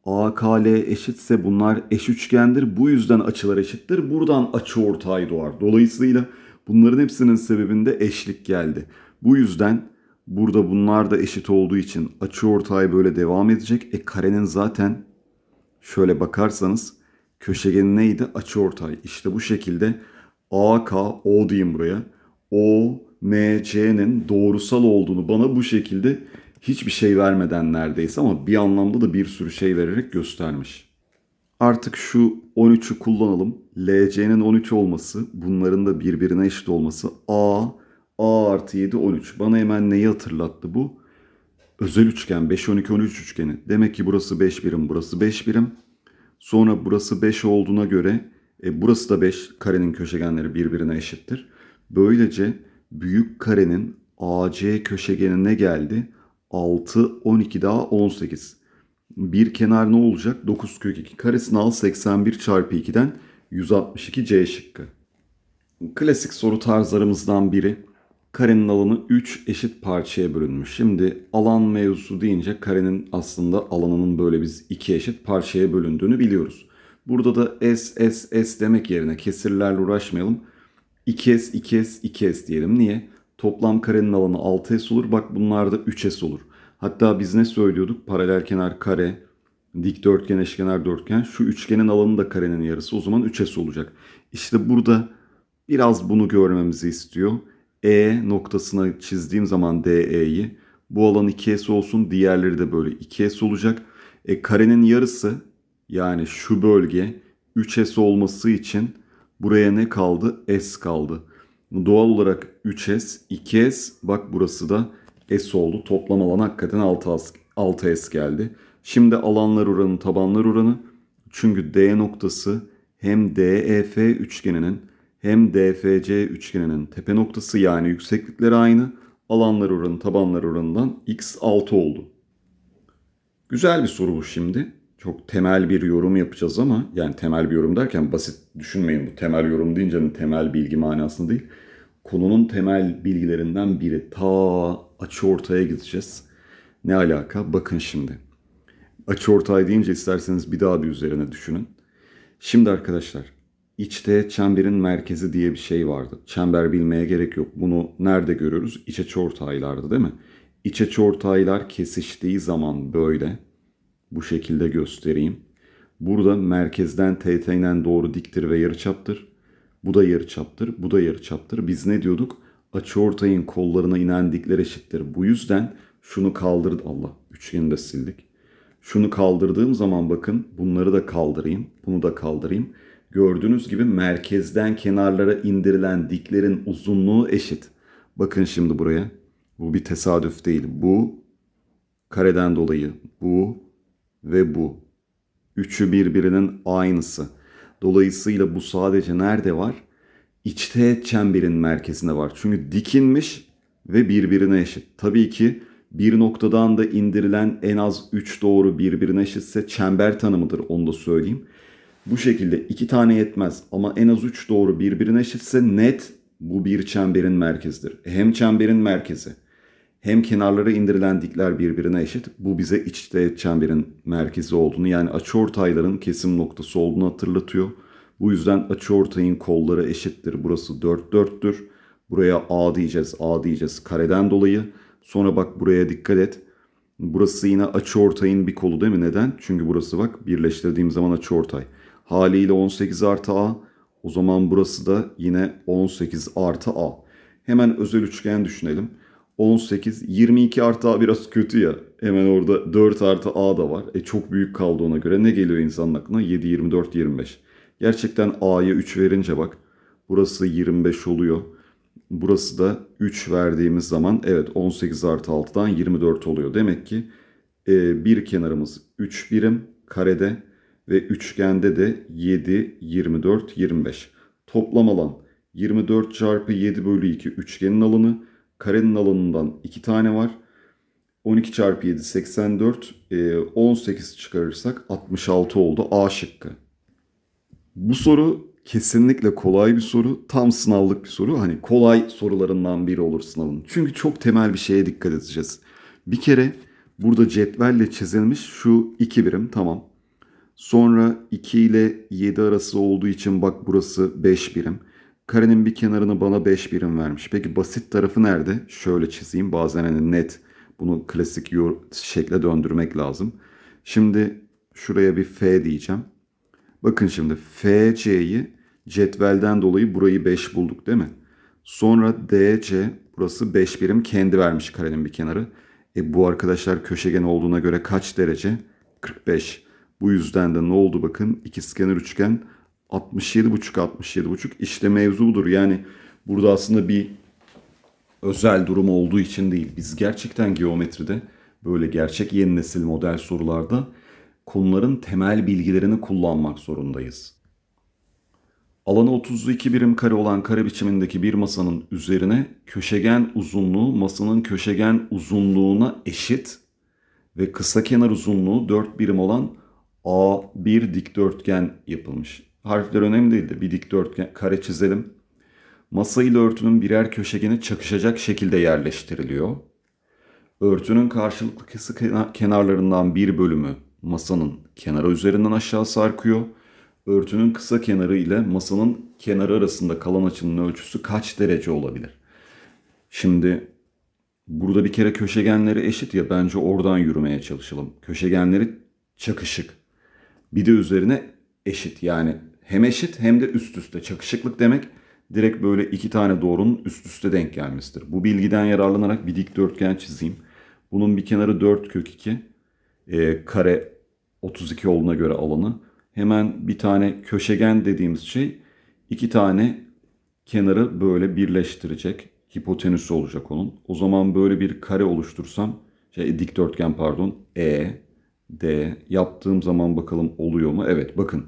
A K L eşitse bunlar eş üçgendir. Bu yüzden açılar eşittir. Buradan açıortay doğar. Dolayısıyla bunların hepsinin sebebinde eşlik geldi. Bu yüzden burada bunlar da eşit olduğu için açıortay böyle devam edecek. E karenin zaten şöyle bakarsanız köşegeni neydi? Açıortay. İşte bu şekilde A K, O diyeyim buraya. O, M, C'nin doğrusal olduğunu bana bu şekilde hiçbir şey vermeden neredeyse ama bir anlamda da bir sürü şey vererek göstermiş. Artık şu on üçü kullanalım. L C'nin on üç olması, bunların da birbirine eşit olması. A, A artı yedi, on üç. Bana hemen neyi hatırlattı bu? Özel üçgen, beş, on iki, on üç üçgeni. Demek ki burası beş birim, burası beş birim. Sonra burası beş olduğuna göre, e, burası da beş. Karenin köşegenleri birbirine eşittir. Böylece büyük karenin A C köşegenine geldi. altı, on iki daha on sekiz. Bir kenar ne olacak? dokuz kök iki. Karesini al, seksen bir çarpı iki'den yüz altmış iki, C şıkkı. Klasik soru tarzlarımızdan biri. Karenin alanı üç eşit parçaya bölünmüş. Şimdi alan mevzusu deyince karenin aslında alanının böyle biz iki eşit parçaya bölündüğünü biliyoruz. Burada da S, S, S demek yerine kesirlerle uğraşmayalım. iki S, iki S, iki S diyelim. Niye? Toplam karenin alanı altı S olur. Bak bunlar da üç S olur. Hatta biz ne söylüyorduk? Paralel kenar kare, dikdörtgen, eşkenar dörtgen. Şu üçgenin alanı da karenin yarısı. O zaman üç S olacak. İşte burada biraz bunu görmemizi istiyor. E noktasına çizdiğim zaman D E'yi, bu alan iki S olsun, diğerleri de böyle iki S olacak. E, karenin yarısı, yani şu bölge üç S olması için buraya ne kaldı? S kaldı. Doğal olarak üç S, iki S, bak burası da S oldu. Toplam alan hakikaten altı S geldi. Şimdi alanlar oranı, tabanlar oranı. Çünkü D noktası hem D E F üçgeninin hem D F C üçgeninin tepe noktası, yani yükseklikleri aynı. Alanlar oranı, tabanlar oranından X altı oldu. Güzel bir soru bu şimdi. Çok temel bir yorum yapacağız ama, yani temel bir yorum derken basit düşünmeyin, bu temel yorum deyince temel bilgi manasında değil. Konunun temel bilgilerinden biri. Ta açıortaya gideceğiz. Ne alaka? Bakın şimdi. Açıortay deyince isterseniz bir daha bir üzerine düşünün. Şimdi arkadaşlar, içte çemberin merkezi diye bir şey vardı. Çember bilmeye gerek yok. Bunu nerede görüyoruz? İç açıortaylarda, değil mi? İç açıortaylar kesiştiği zaman böyle. Bu şekilde göstereyim. Burada merkezden teğetine doğru diktir ve yarıçaptır. Bu da yarıçaptır, bu da yarıçaptır. Biz ne diyorduk? Açıortayın kollarına inen dikler eşittir. Bu yüzden şunu kaldırdım. Allah, üçgeni de sildik. Şunu kaldırdığım zaman bakın, bunları da kaldırayım, bunu da kaldırayım. Gördüğünüz gibi merkezden kenarlara indirilen diklerin uzunluğu eşit. Bakın şimdi buraya. Bu bir tesadüf değil. Bu kareden dolayı bu ve bu. Üçü birbirinin aynısı. Dolayısıyla bu sadece nerede var? İç teğet çemberin merkezinde var. Çünkü dikinmiş ve birbirine eşit. Tabii ki bir noktadan da indirilen en az üç doğru birbirine eşitse çember tanımıdır. Onu da söyleyeyim. Bu şekilde iki tane yetmez ama en az üç doğru birbirine eşitse net bu bir çemberin merkezidir. Hem çemberin merkezi hem kenarlara indirilen dikler birbirine eşit. Bu bize iç teğet çemberin merkezi olduğunu, yani açıortayların kesim noktası olduğunu hatırlatıyor. Bu yüzden açıortayın kolları eşittir. Burası dört dört'tür. Buraya A diyeceğiz, A diyeceğiz kareden dolayı. Sonra bak buraya dikkat et. Burası yine açıortayın bir kolu, değil mi? Neden? Çünkü burası bak, birleştirdiğim zaman açıortay. Haliyle on sekiz artı A. O zaman burası da yine on sekiz artı A. Hemen özel üçgen düşünelim. on sekiz, yirmi iki artı A biraz kötü ya. Hemen orada dört artı A da var. E çok büyük kaldı ona göre. Ne geliyor insanın aklına? yedi, yirmi dört, yirmi beş. Gerçekten A'ya üç verince bak. Burası yirmi beş oluyor. Burası da üç verdiğimiz zaman evet on sekiz artı altı'dan yirmi dört oluyor. Demek ki e, bir kenarımız üç birim karede ve üçgende de yedi, yirmi dört, yirmi beş. Toplam alan yirmi dört çarpı yedi bölü iki üçgenin alanı. Karenin alanından iki tane var. on iki çarpı yedi seksen dört. on sekiz çıkarırsak altmış altı oldu. A şıkkı. Bu soru kesinlikle kolay bir soru. Tam sınavlık bir soru. Hani kolay sorularından biri olur sınavın. Çünkü çok temel bir şeye dikkat edeceğiz. Bir kere burada cetvelle çizilmiş şu iki birim, tamam. Sonra iki ile yedi arası olduğu için bak burası beş birim. Karenin bir kenarını bana beş birim vermiş. Peki basit tarafı nerede? Şöyle çizeyim. Bazen hani net, bunu klasik şekle döndürmek lazım. Şimdi şuraya bir F diyeceğim. Bakın şimdi F C'yi cetvelden dolayı burayı beş bulduk, değil mi? Sonra D C, burası beş birim kendi vermiş karenin bir kenarı. E bu arkadaşlar köşegen olduğuna göre kaç derece? kırk beş. Bu yüzden de ne oldu bakın? İkizkenar üçgen altmış yedi buçuk altmış yedi buçuk, işte mevzu budur. Yani burada aslında bir özel durum olduğu için değil. Biz gerçekten geometride, böyle gerçek yeni nesil model sorularda konuların temel bilgilerini kullanmak zorundayız. Alanı otuz iki birim kare olan kare biçimindeki bir masanın üzerine köşegen uzunluğu masanın köşegen uzunluğuna eşit ve kısa kenar uzunluğu dört birim olan A bir dikdörtgen yapılmış. Harfler önemli değil de bir dikdörtgen kare çizelim. Masa ile örtünün birer köşegeni çakışacak şekilde yerleştiriliyor. Örtünün karşılıklı kesik kenarlarından bir bölümü masanın kenarı üzerinden aşağı sarkıyor. Örtünün kısa kenarı ile masanın kenarı arasında kalan açının ölçüsü kaç derece olabilir? Şimdi burada bir kere köşegenleri eşit ya, bence oradan yürümeye çalışalım. Köşegenleri çakışık. Bir de üzerine eşit, yani hem eşit hem de üst üste. Çakışıklık demek direkt böyle iki tane doğrunun üst üste denk gelmesidir. Bu bilgiden yararlanarak bir dikdörtgen çizeyim. Bunun bir kenarı dört kök iki e, kare otuz iki olduğuna göre alanı. Hemen bir tane köşegen dediğimiz şey iki tane kenarı böyle birleştirecek. Hipotenüsü olacak onun. O zaman böyle bir kare oluştursam, şey, dikdörtgen pardon, E, D yaptığım zaman bakalım oluyor mu? Evet, bakın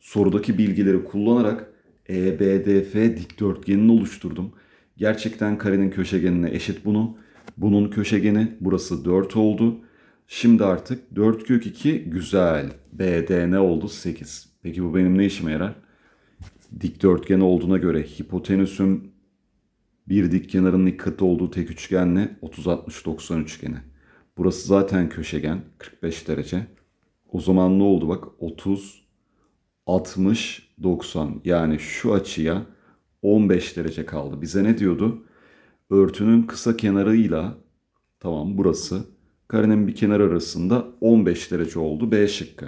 sorudaki bilgileri kullanarak E B D F dikdörtgenini oluşturdum. Gerçekten karenin köşegenine eşit bunu. Bunun köşegeni, burası dört oldu. Şimdi artık dört kök iki güzel. B D ne oldu? sekiz. Peki bu benim ne işime yarar? Dikdörtgen olduğuna göre hipotenüsüm bir dik kenarının ilk katı olduğu tek üçgenle otuz altmış doksan üçgeni. Burası zaten köşegen kırk beş derece. O zaman ne oldu bak? otuz altmış doksan, yani şu açıya on beş derece kaldı. Bize ne diyordu? Örtünün kısa kenarıyla, tamam, burası karenin bir kenarı arasında on beş derece oldu. B şıkkı.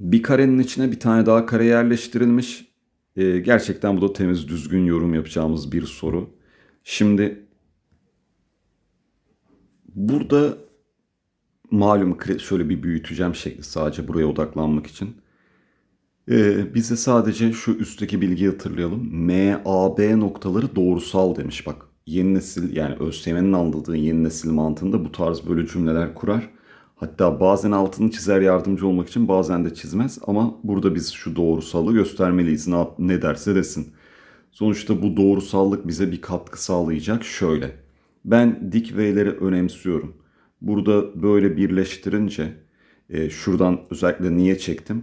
Bir karenin içine bir tane daha kare yerleştirilmiş. Ee, gerçekten bu da temiz, düzgün yorum yapacağımız bir soru. Şimdi burada malum şöyle bir büyüteceğim şekli, sadece buraya odaklanmak için. Ee, bize sadece şu üstteki bilgiyi hatırlayalım. M A B noktaları doğrusal demiş bak. Yeni nesil, yani ÖSYM'nin anladığı yeni nesil mantığında bu tarz böyle cümleler kurar. Hatta bazen altını çizer yardımcı olmak için, bazen de çizmez. Ama burada biz şu doğrusallığı göstermeliyiz. Ne, ne derse desin. Sonuçta bu doğrusallık bize bir katkı sağlayacak. Şöyle. Ben dik V'leri önemsiyorum. Burada böyle birleştirince e, şuradan özellikle niye çektim?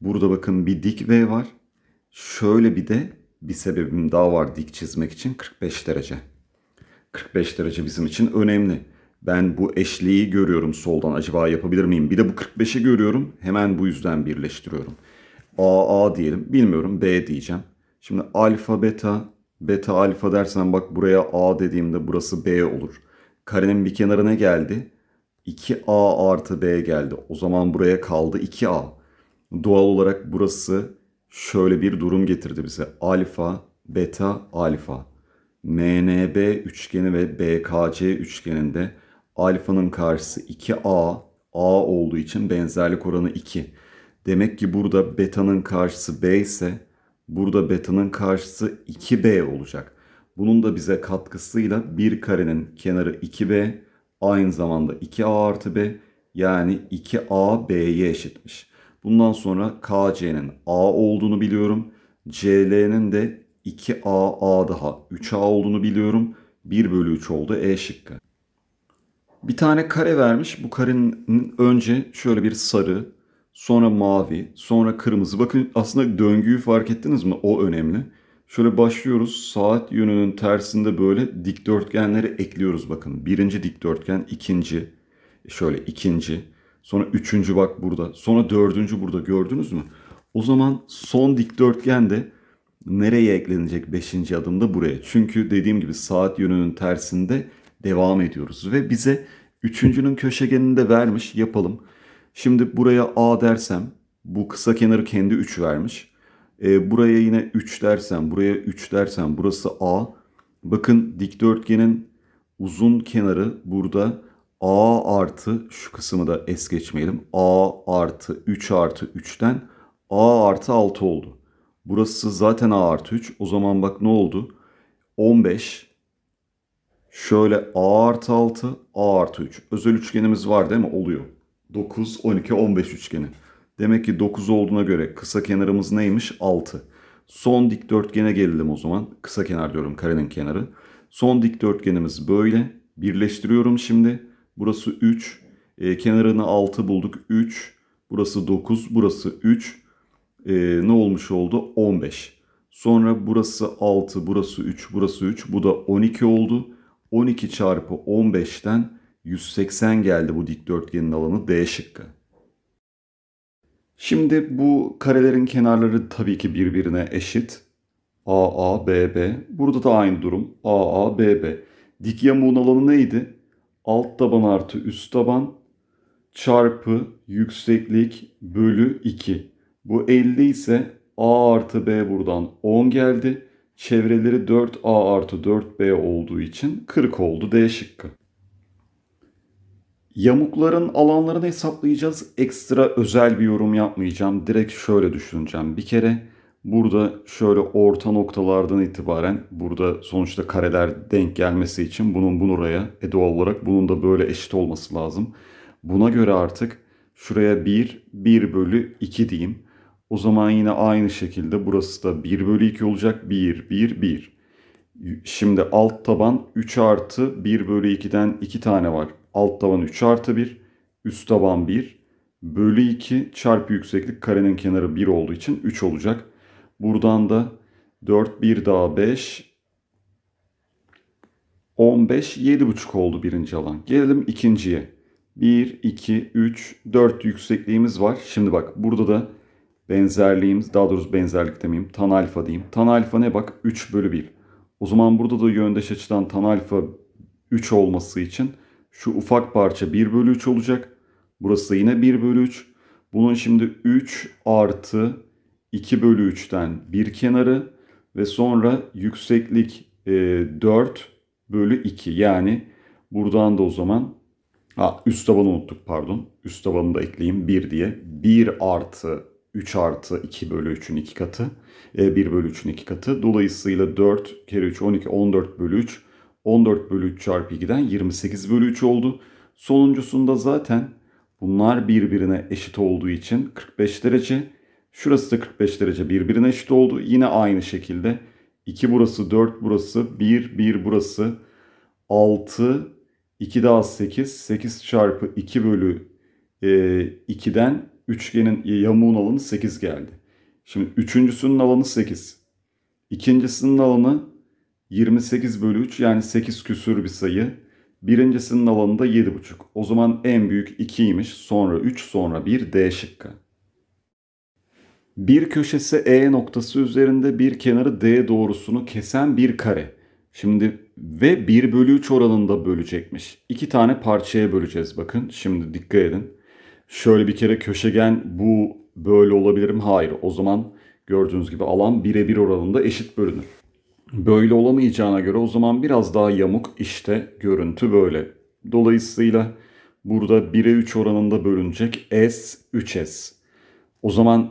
Burada bakın bir dik V var. Şöyle bir de bir sebebim daha var dik çizmek için, kırk beş derece. kırk beş derece bizim için önemli. Ben bu eşliği görüyorum soldan. Acaba yapabilir miyim? Bir de bu kırk beşi görüyorum. Hemen bu yüzden birleştiriyorum. A, A diyelim. Bilmiyorum. B diyeceğim. Şimdi alfa, beta, beta, alfa dersen bak buraya A dediğimde burası B olur. Karenin bir kenarına geldi. iki A artı B geldi. O zaman buraya kaldı iki A. Doğal olarak burası şöyle bir durum getirdi bize. Alfa, beta, alfa. M N B üçgeni ve B K C üçgeninde alfanın karşısı iki A, A olduğu için benzerlik oranı iki. Demek ki burada betanın karşısı B ise burada betanın karşısı iki B olacak. Bunun da bize katkısıyla bir karenin kenarı iki B, aynı zamanda iki A artı B, yani iki A B'ye eşitmiş. Bundan sonra K C'nin A olduğunu biliyorum. C L'nin de iki A A daha üç A olduğunu biliyorum. bir bölü üç oldu. E şıkkı. Bir tane kare vermiş. Bu karenin önce şöyle bir sarı, sonra mavi, sonra kırmızı. Bakın aslında döngüyü fark ettiniz mi? O önemli. Şöyle başlıyoruz. Saat yönünün tersinde böyle dikdörtgenleri ekliyoruz bakın. Birinci dikdörtgen, ikinci, şöyle ikinci, sonra üçüncü bak burada, sonra dördüncü burada, gördünüz mü? O zaman son dikdörtgen de nereye eklenecek beşinci adımda? Buraya. Çünkü dediğim gibi saat yönünün tersinde devam ediyoruz. Ve bize üçüncünün köşegenini de vermiş, yapalım. Şimdi buraya A dersem bu kısa kenarı kendi üç vermiş. E, buraya yine üç dersem, buraya üç dersem burası A. Bakın dikdörtgenin uzun kenarı burada A artı, şu kısmı da es geçmeyelim. A artı üç artı üçten A artı altı oldu. Burası zaten A artı üç. O zaman bak ne oldu? on beş. Şöyle A artı altı, A artı üç. Özel üçgenimiz var değil mi? Oluyor. dokuz, on iki, on beş üçgeni. Demek ki dokuz olduğuna göre kısa kenarımız neymiş? altı. Son dikdörtgene gelelim o zaman. Kısa kenar diyorum, karenin kenarı. Son dikdörtgenimiz böyle. Birleştiriyorum şimdi. Burası üç. E, kenarını altı bulduk. üç. Burası dokuz. Burası üç. E, ne olmuş oldu? on beş. Sonra burası altı. Burası üç. Burası üç. Bu da on iki oldu. on iki çarpı on beşten yüz seksen geldi bu dikdörtgenin alanı. D şıkkı. Şimdi bu karelerin kenarları tabii ki birbirine eşit. A A, B B. Burada da aynı durum. A A, B B. Dik yamuğun alanı neydi? Alt taban artı üst taban çarpı yükseklik bölü iki. Bu elli ise A artı B buradan on geldi. Çevreleri dört A artı dört B olduğu için kırk oldu. D şıkkı. Yamukların alanlarını hesaplayacağız. Ekstra özel bir yorum yapmayacağım. Direkt şöyle düşüneceğim. Bir kere burada şöyle orta noktalardan itibaren, burada sonuçta kareler denk gelmesi için bunun buraya, e doğal olarak bunun da böyle eşit olması lazım. Buna göre artık şuraya bir, bir bölü iki diyeyim. O zaman yine aynı şekilde burası da bir bölü iki olacak. bir, bir, bir. Şimdi alt taban üç artı bir bölü iki'den iki tane var. Alt taban üç artı bir, üst taban bir, bölü iki çarpı yükseklik, karenin kenarı bir olduğu için üç olacak. Buradan da dört, bir daha beş, on beş, yedi buçuk oldu birinci alan. Gelelim ikinciye. bir, iki, üç, dört yüksekliğimiz var. Şimdi bak burada da benzerliğimiz, daha doğrusu benzerlik demeyeyim, tan alfa diyeyim. Tan alfa ne bak? üç bölü bir. O zaman burada da yöndeş açıdan tan alfa üç olması için şu ufak parça bir bölü üç olacak. Burası yine bir bölü üç. Bunun şimdi üç artı iki bölü üçten bir kenarı ve sonra yükseklik dört bölü iki. Yani buradan da o zaman ha, üst tabanı unuttuk pardon. Üst tabanı da ekleyeyim bir diye. bir artı üç artı iki bölü üçün iki katı. bir bölü üçün iki katı. Dolayısıyla dört kere üç on iki, on dört bölü üç. on dört bölü üç çarpı iki'den yirmi sekiz bölü üç oldu. Sonuncusunda zaten bunlar birbirine eşit olduğu için kırk beş derece. Şurası da kırk beş derece birbirine eşit oldu. Yine aynı şekilde iki burası, dört burası, bir, bir burası, altı, iki daha sekiz. sekiz çarpı iki bölü e, iki'den üçgenin yamuğun alanı sekiz geldi. Şimdi üçüncüsünün alanı sekiz. İkincisinin alanı yirmi sekiz bölü üç, yani sekiz küsür bir sayı. Birincisinin alanı da yedi buçuk. O zaman en büyük iki'ymiş. Sonra üç, sonra bir. D şıkkı. Bir köşesi E noktası üzerinde bir kenarı D doğrusunu kesen bir kare. Şimdi ve bir bölü üç oranında bölecekmiş. İki tane parçaya böleceğiz bakın. Şimdi dikkat edin. Şöyle bir kere köşegen bu böyle olabilir mi? Hayır. O zaman gördüğünüz gibi alan bire bir oranında eşit bölünür. Böyle olamayacağına göre o zaman biraz daha yamuk, işte görüntü böyle. Dolayısıyla burada bire üç oranında bölünecek S, üç S. O zaman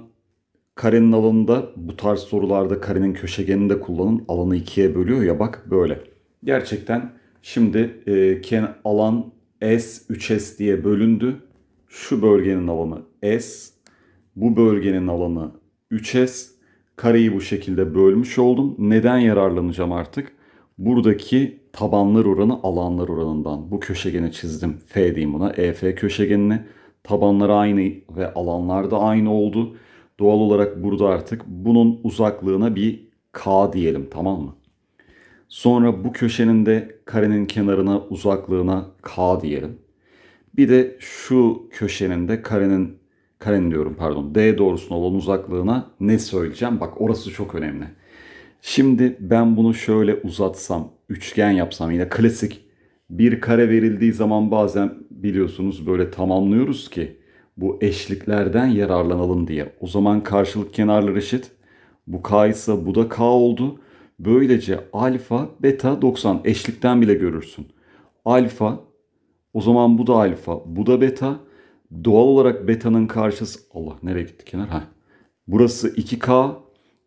karenin alanında, bu tarz sorularda karenin köşegenini de kullanın. Alanı ikiye bölüyor ya bak böyle. Gerçekten şimdi e, ken, alan S, üç S diye bölündü. Şu bölgenin alanı S, bu bölgenin alanı üç S. Kareyi bu şekilde bölmüş oldum. Neden yararlanacağım artık? Buradaki tabanlar oranı alanlar oranından. Bu köşegeni çizdim. F diyeyim buna. E F köşegenini. Tabanlar aynı ve alanlar da aynı oldu. Doğal olarak burada artık bunun uzaklığına bir K diyelim, tamam mı? Sonra bu köşenin de karenin kenarına uzaklığına K diyelim. Bir de şu köşenin de karenin Karen diyorum pardon. D doğrusuna olan uzaklığına ne söyleyeceğim? Bak orası çok önemli. Şimdi ben bunu şöyle uzatsam, üçgen yapsam, yine klasik bir kare verildiği zaman bazen biliyorsunuz böyle tamamlıyoruz ki bu eşliklerden yararlanalım diye. O zaman karşılık kenarlar eşit. Bu K ise bu da K oldu. Böylece alfa, beta, doksan eşlikten bile görürsün. Alfa, o zaman bu da alfa, bu da beta. Doğal olarak beta'nın karşısı... Allah nereye gitti kenar? Ha. Burası iki K.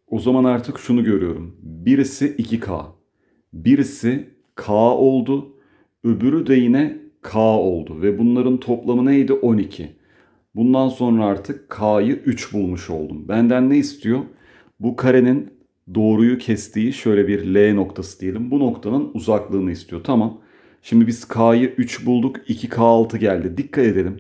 O zaman artık şunu görüyorum. Birisi iki K. Birisi K oldu. Öbürü de yine K oldu. Ve bunların toplamı neydi? on iki. Bundan sonra artık K'yı üç bulmuş oldum. Benden ne istiyor? Bu karenin doğruyu kestiği şöyle bir L noktası diyelim. Bu noktanın uzaklığını istiyor. Tamam. Şimdi biz K'yı üç bulduk. iki K altı geldi. Dikkat edelim.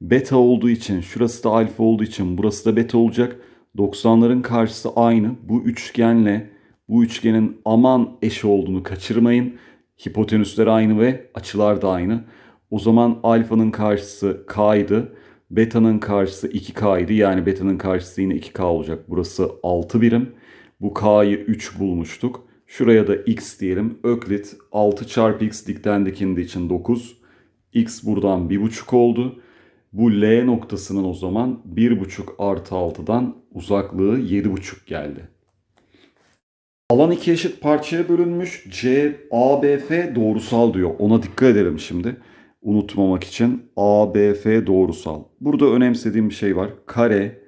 Beta olduğu için, şurası da alfa olduğu için burası da beta olacak. doksanların karşısı aynı. Bu üçgenle bu üçgenin aman eşi olduğunu kaçırmayın. Hipotenüsler aynı ve açılar da aynı. O zaman alfanın karşısı K'ydı. Beta'nın karşısı iki K'ydı. Yani beta'nın karşısı yine iki K olacak. Burası altı birim. Bu K'yı üç bulmuştuk. Şuraya da X diyelim. Öklit altı çarpı X dikten dikindiği için dokuz. X buradan bir buçuk oldu. Bu L noktasının o zaman bir buçuk artı altıdan uzaklığı yedi buçuk geldi. Alan iki eşit parçaya bölünmüş. C, A, B, F doğrusal diyor. Ona dikkat edelim şimdi. Unutmamak için A, B, F doğrusal. Burada önemsediğim bir şey var. Kare,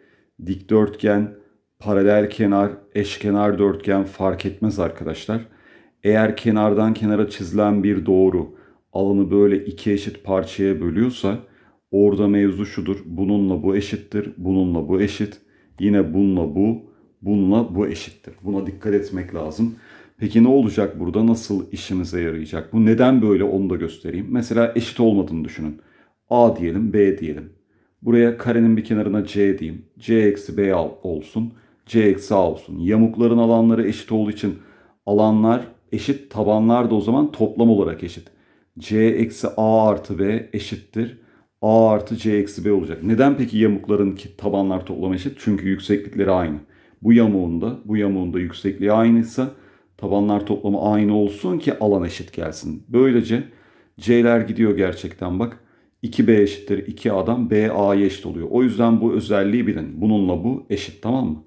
dikdörtgen, paralel kenar, eşkenar dörtgen fark etmez arkadaşlar. Eğer kenardan kenara çizilen bir doğru alanı böyle iki eşit parçaya bölüyorsa orada mevzu şudur. Bununla bu eşittir. Bununla bu eşit. Yine bununla bu. Bununla bu eşittir. Buna dikkat etmek lazım. Peki ne olacak burada? Nasıl işimize yarayacak? Bu neden böyle onu da göstereyim. Mesela eşit olmadığını düşünün. A diyelim, B diyelim. Buraya karenin bir kenarına C diyeyim. C eksi B olsun. C eksi A olsun. Yamukların alanları eşit olduğu için alanlar eşit. Tabanlar da o zaman toplam olarak eşit. C eksi A artı B eşittir. A artı C eksi B olacak. Neden peki yamukların tabanlar toplamı eşit? Çünkü yükseklikleri aynı. Bu yamuğun da, bu yamuğun da yüksekliği aynıysa tabanlar toplamı aynı olsun ki alan eşit gelsin. Böylece C'ler gidiyor gerçekten bak. iki B eşittir iki A'dan B A'ya eşit oluyor. O yüzden bu özelliği bilin. Bununla bu eşit, tamam mı?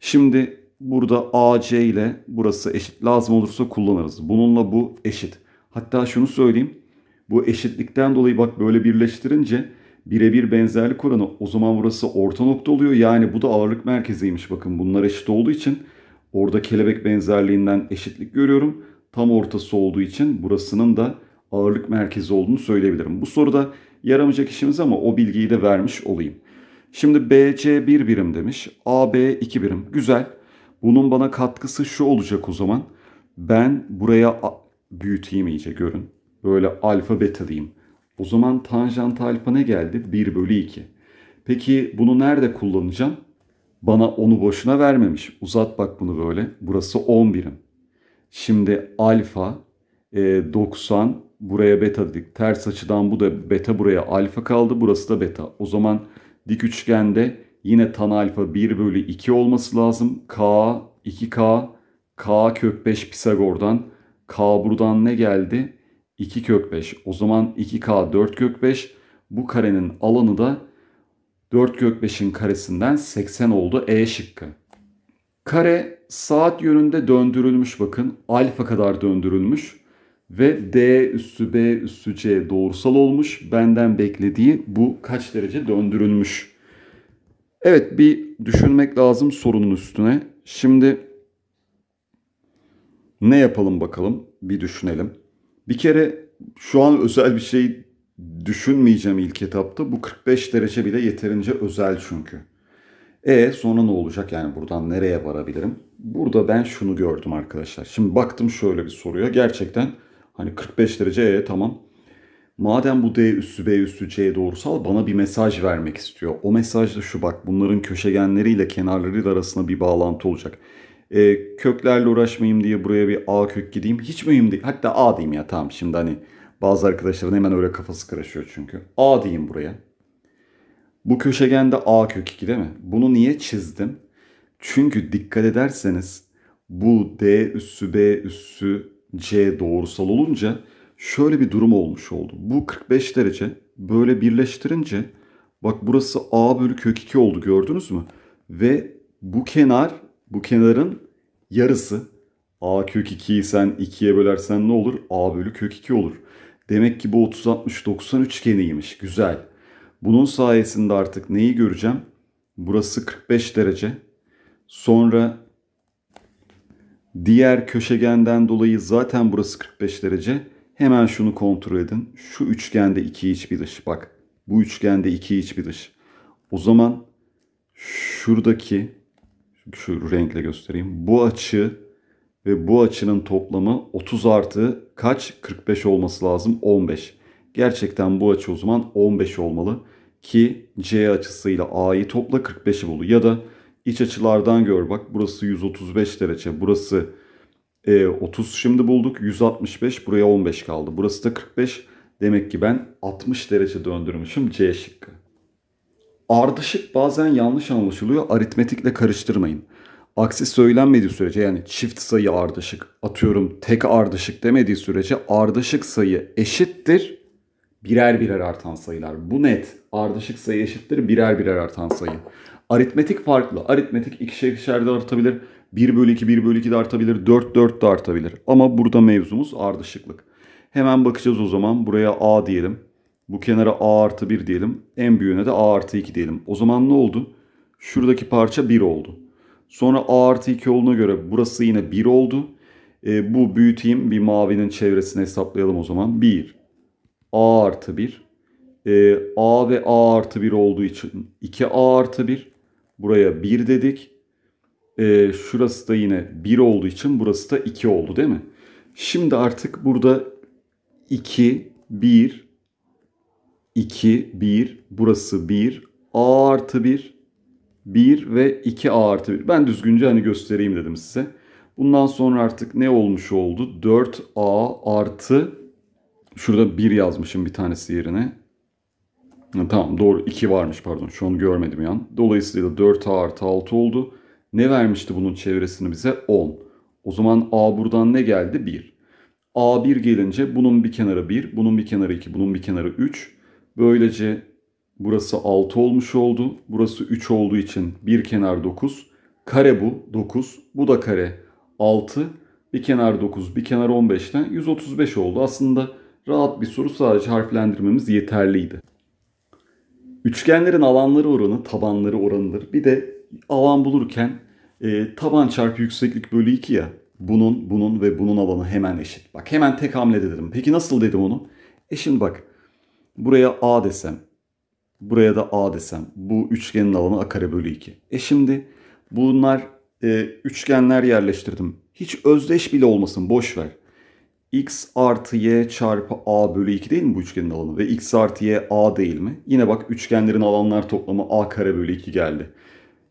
Şimdi burada A C ile burası eşit. Lazım olursa kullanırız. Bununla bu eşit. Hatta şunu söyleyeyim. Bu eşitlikten dolayı bak böyle birleştirince birebir benzerlik oranı, o zaman burası orta nokta oluyor. Yani bu da ağırlık merkeziymiş. Bakın bunlar eşit olduğu için orada kelebek benzerliğinden eşitlik görüyorum. Tam ortası olduğu için burasının da ağırlık merkezi olduğunu söyleyebilirim. Bu soruda yaramayacak işimiz ama o bilgiyi de vermiş olayım. Şimdi B C bir birim demiş. A B iki birim. Güzel. Bunun bana katkısı şu olacak o zaman. Ben buraya büyüteyim iyice görün. Böyle alfa beta diyeyim. O zaman tanjant alfa ne geldi? bir bölü iki. Peki bunu nerede kullanacağım? Bana onu boşuna vermemiş. Uzat bak bunu böyle. Burası on birim. Şimdi alfa e, doksan buraya beta dedik. Ters açıdan bu da beta, buraya alfa kaldı. Burası da beta. O zaman dik üçgende yine tan alfa bir bölü iki olması lazım. K, iki K, K kök beş Pisagor'dan. K buradan ne geldi? iki kök beş. O zaman iki K dört kök beş. Bu karenin alanı da dört kök beşin karesinden seksen oldu. E şıkkı. Kare saat yönünde döndürülmüş bakın. Alfa kadar döndürülmüş. Ve D üssü B üssü C doğrusal olmuş. Benden beklediği bu kaç derece döndürülmüş. Evet, bir düşünmek lazım sorunun üstüne. Şimdi ne yapalım bakalım? Bir düşünelim. Bir kere şu an özel bir şey düşünmeyeceğim ilk etapta. Bu kırk beş derece bile yeterince özel çünkü. E sonra ne olacak? Yani buradan nereye varabilirim? Burada ben şunu gördüm arkadaşlar. Şimdi baktım şöyle bir soruya. Gerçekten hani kırk beş derece E tamam. Madem bu D üssü B üssü C doğrusal bana bir mesaj vermek istiyor. O mesaj da şu bak. Bunların köşegenleriyle kenarlarıyla arasında bir bağlantı olacak. E, köklerle uğraşmayayım diye buraya bir A kök gideyim. Hiç mühim değil. Hatta A diyeyim ya, tamam. Şimdi hani bazı arkadaşların hemen öyle kafası karışıyor çünkü. A diyeyim buraya. Bu köşegende A kök iki değil mi? Bunu niye çizdim? Çünkü dikkat ederseniz bu D üssü B üssü C doğrusal olunca şöyle bir durum olmuş oldu. Bu kırk beş derece böyle birleştirince bak burası A bölü kök iki oldu, gördünüz mü? Ve bu kenar, bu kenarın yarısı. A kök ikiyi sen ikiye bölersen ne olur? A bölü kök iki olur. Demek ki bu otuz altmış doksan üçgeniymiş. Güzel. Bunun sayesinde artık neyi göreceğim? Burası kırk beş derece. Sonra diğer köşegenden dolayı zaten burası kırk beş derece. Hemen şunu kontrol edin. Şu üçgende iki iç bir dış. Bak bu üçgende iki iç bir dış. O zaman şuradaki, şu renkle göstereyim. Bu açı ve bu açının toplamı otuz artı kaç? kırk beş olması lazım. on beş. Gerçekten bu açı o zaman on beş olmalı. Ki C açısıyla A'yı topla kırk beşi bul. Ya da iç açılardan gör. Bak burası yüz otuz beş derece. Burası e, otuz şimdi bulduk. yüz altmış beş. Buraya on beş kaldı. Burası da kırk beş. Demek ki ben altmış derece döndürmüşüm. C şıkkı. Ardışık bazen yanlış anlaşılıyor. Aritmetikle karıştırmayın. Aksi söylenmediği sürece, yani çift sayı ardışık, atıyorum tek ardışık demediği sürece ardışık sayı eşittir birer birer artan sayılar. Bu net. Ardışık sayı eşittir birer birer artan sayı. Aritmetik farklı. Aritmetik ikişer ikişer de artabilir. bir bölü iki, bir bölü iki de artabilir. dört dört de artabilir. Ama burada mevzumuz ardışıklık. Hemen bakacağız o zaman. Buraya A diyelim. Bu kenara A artı bir diyelim. En büyüğüne de A artı iki diyelim. O zaman ne oldu? Şuradaki parça bir oldu. Sonra A artı iki olduğuna göre burası yine bir oldu. E, bu büyüteyim. Bir mavinin çevresini hesaplayalım o zaman. bir. A artı bir. E, A ve A artı bir olduğu için iki A artı bir. Buraya bir dedik. E, şurası da yine bir olduğu için burası da iki oldu değil mi? Şimdi artık burada iki, bir, iki, bir. Burası bir. A artı bir. bir ve iki A artı bir. Ben düzgünce hani göstereyim dedim size. Bundan sonra artık ne olmuş oldu? dört A artı, şurada bir yazmışım bir tanesi yerine. Tamam doğru, iki varmış pardon. Şu an görmedim yan. Dolayısıyla dört A artı altı oldu. Ne vermişti bunun çevresini bize? on. O zaman A buradan ne geldi? bir. A bir gelince bunun bir kenarı bir, bunun bir kenarı iki, bunun bir kenarı üç. Böylece burası altı olmuş oldu. Burası üç olduğu için bir kenar dokuz. Kare bu dokuz. Bu da kare altı. Bir kenar dokuz, bir kenar on beşten yüz otuz beş oldu. Aslında rahat bir soru, sadece harflendirmemiz yeterliydi. Üçgenlerin alanları oranı, tabanları oranıdır. Bir de alan bulurken e, taban çarpı yükseklik bölü iki ya. Bunun, bunun ve bunun alanı hemen eşit. Bak hemen tek hamle dedim. Peki nasıl dedim onu? E şimdi bak. Buraya A desem. Buraya da A desem. Bu üçgenin alanı A kare bölü iki. E şimdi bunlar e, üçgenler yerleştirdim. Hiç özdeş bile olmasın. Boş ver. X artı Y çarpı A bölü iki değil mi bu üçgenin alanı? Ve X artı Y A değil mi? Yine bak üçgenlerin alanlar toplamı A kare bölü iki geldi.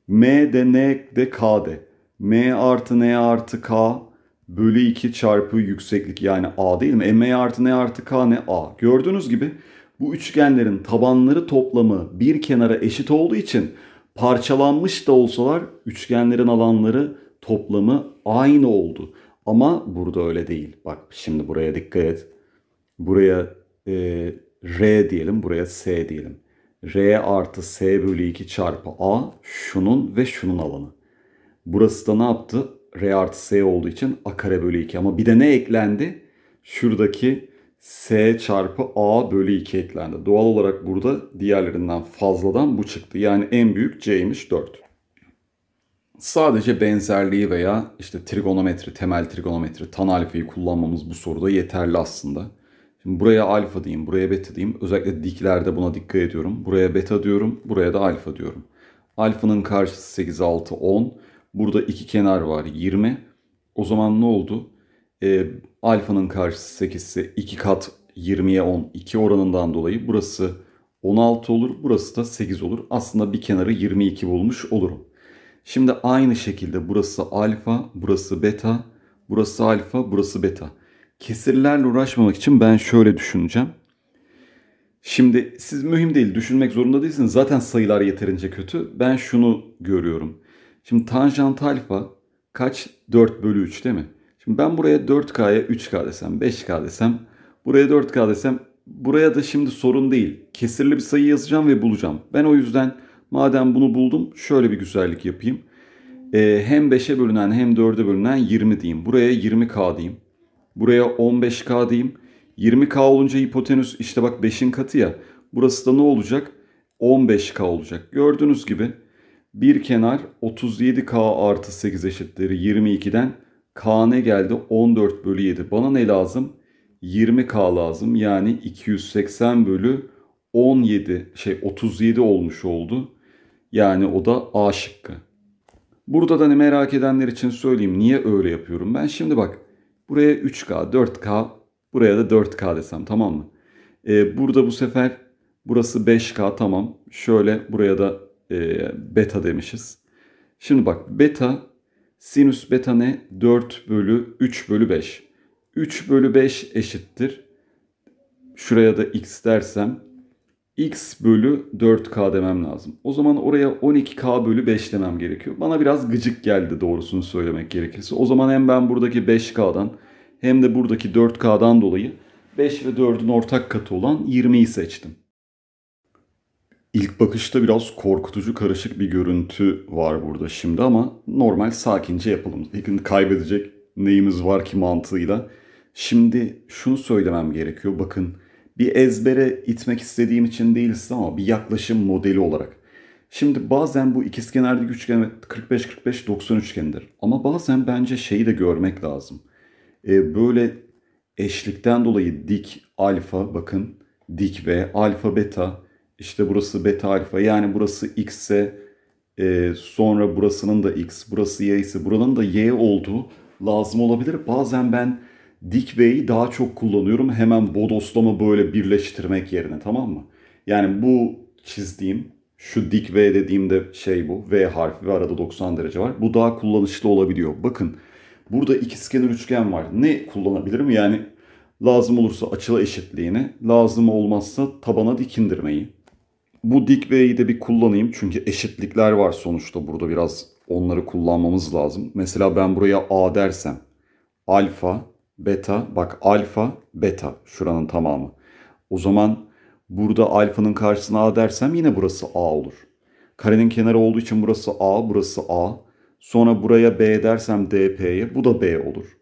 M de N de K de. M artı N artı K bölü iki çarpı yükseklik, yani A değil mi? E, M artı N artı K ne? A. Gördüğünüz gibi bu üçgenlerin tabanları toplamı bir kenara eşit olduğu için parçalanmış da olsalar üçgenlerin alanları toplamı aynı oldu. Ama burada öyle değil. Bak şimdi buraya dikkat et. Buraya e, R diyelim, buraya S diyelim. R artı S bölü iki çarpı A şunun ve şunun alanı. Burası da ne yaptı? R artı S olduğu için A kare bölü iki. Ama bir de ne eklendi? Şuradaki S çarpı A bölü iki eklendi. Doğal olarak burada diğerlerinden fazladan bu çıktı. Yani en büyük C'ymiş, dört. Sadece benzerliği veya işte trigonometri, temel trigonometri, tan alfayı kullanmamız bu soruda yeterli aslında. Şimdi buraya alfa diyeyim, buraya beta diyeyim. Özellikle diklerde buna dikkat ediyorum. Buraya beta diyorum, buraya da alfa diyorum. Alfanın karşısı sekiz, altı, on. Burada iki kenar var, yirmi. O zaman ne oldu? E, alfanın karşısı sekiz ise iki kat yirmiye on, iki oranından dolayı burası on altı olur, burası da sekiz olur. Aslında bir kenarı yirmi iki bulmuş olurum. Şimdi aynı şekilde burası alfa, burası beta, burası alfa, burası beta. Kesirlerle uğraşmamak için ben şöyle düşüneceğim. Şimdi siz mühim değil, düşünmek zorunda değilsiniz. Zaten sayılar yeterince kötü. Ben şunu görüyorum. Şimdi tanjant alfa kaç? dört bölü üç değil mi? Şimdi ben buraya dört K'ya üç K desem, beş K desem, buraya dört K desem, buraya da şimdi sorun değil. Kesirli bir sayı yazacağım ve bulacağım. Ben o yüzden madem bunu buldum şöyle bir güzellik yapayım. Ee, hem beşe bölünen hem dörde bölünen yirmi diyeyim. Buraya yirmi K diyeyim. Buraya on beş K diyeyim. yirmi K olunca hipotenüs işte bak beşin katı ya. Burası da ne olacak? on beş K olacak. Gördüğünüz gibi bir kenar otuz yedi K artı sekiz eşittir yirmi ikiden K ne geldi? on dört bölü yedi. Bana ne lazım? yirmi K lazım. Yani iki yüz seksen bölü on yedi şey otuz yedi olmuş oldu. Yani o da A şıkkı. Burada da hani merak edenler için söyleyeyim. Niye öyle yapıyorum ben? Şimdi bak. Buraya üç K, dört K, buraya da dört K desem, tamam mı? Ee, burada bu sefer burası beş K, tamam. Şöyle buraya da e, beta demişiz. Şimdi bak, beta, sinüs beta ne? dört bölü üç bölü beş. üç bölü beş eşittir. Şuraya da x dersem x bölü dört K demem lazım. O zaman oraya on iki K bölü beş demem gerekiyor. Bana biraz gıcık geldi doğrusunu söylemek gerekirse. O zaman hem ben buradaki beş K'dan hem de buradaki dört K'dan dolayı beş ve dördün ortak katı olan yirmiyi seçtim. İlk bakışta biraz korkutucu, karışık bir görüntü var burada şimdi ama normal, sakince yapalım. Şimdi kaybedecek neyimiz var ki mantığıyla. Şimdi şunu söylemem gerekiyor. Bakın, bir ezbere itmek istediğim için değil ama bir yaklaşım modeli olarak. Şimdi bazen bu ikizkenardaki üçgen kırk beş kırk beş doksan üçgenidir. Ama bazen bence şeyi de görmek lazım. Ee, böyle eşlikten dolayı dik alfa, bakın dik ve alfa beta, işte burası beta alfa, yani burası x ise e, sonra burasının da x, burası y ise buranın da y olduğu lazım olabilir. Bazen ben dik V'yi daha çok kullanıyorum. Hemen bodoslama böyle birleştirmek yerine, tamam mı? Yani bu çizdiğim, şu dik V dediğimde şey bu. V harfi ve arada doksan derece var. Bu daha kullanışlı olabiliyor. Bakın burada ikizkenar üçgen var. Ne kullanabilirim? Yani lazım olursa açıla eşitliğini, lazım olmazsa tabana dikindirmeyi. Bu dik V'yi de bir kullanayım. Çünkü eşitlikler var sonuçta burada, biraz onları kullanmamız lazım. Mesela ben buraya A dersem alfa beta, bak alfa beta şuranın tamamı. O zaman burada alfanın karşısına A dersem yine burası A olur. Karenin kenarı olduğu için burası A, burası A. Sonra buraya B dersem D P'ye, bu da B olur.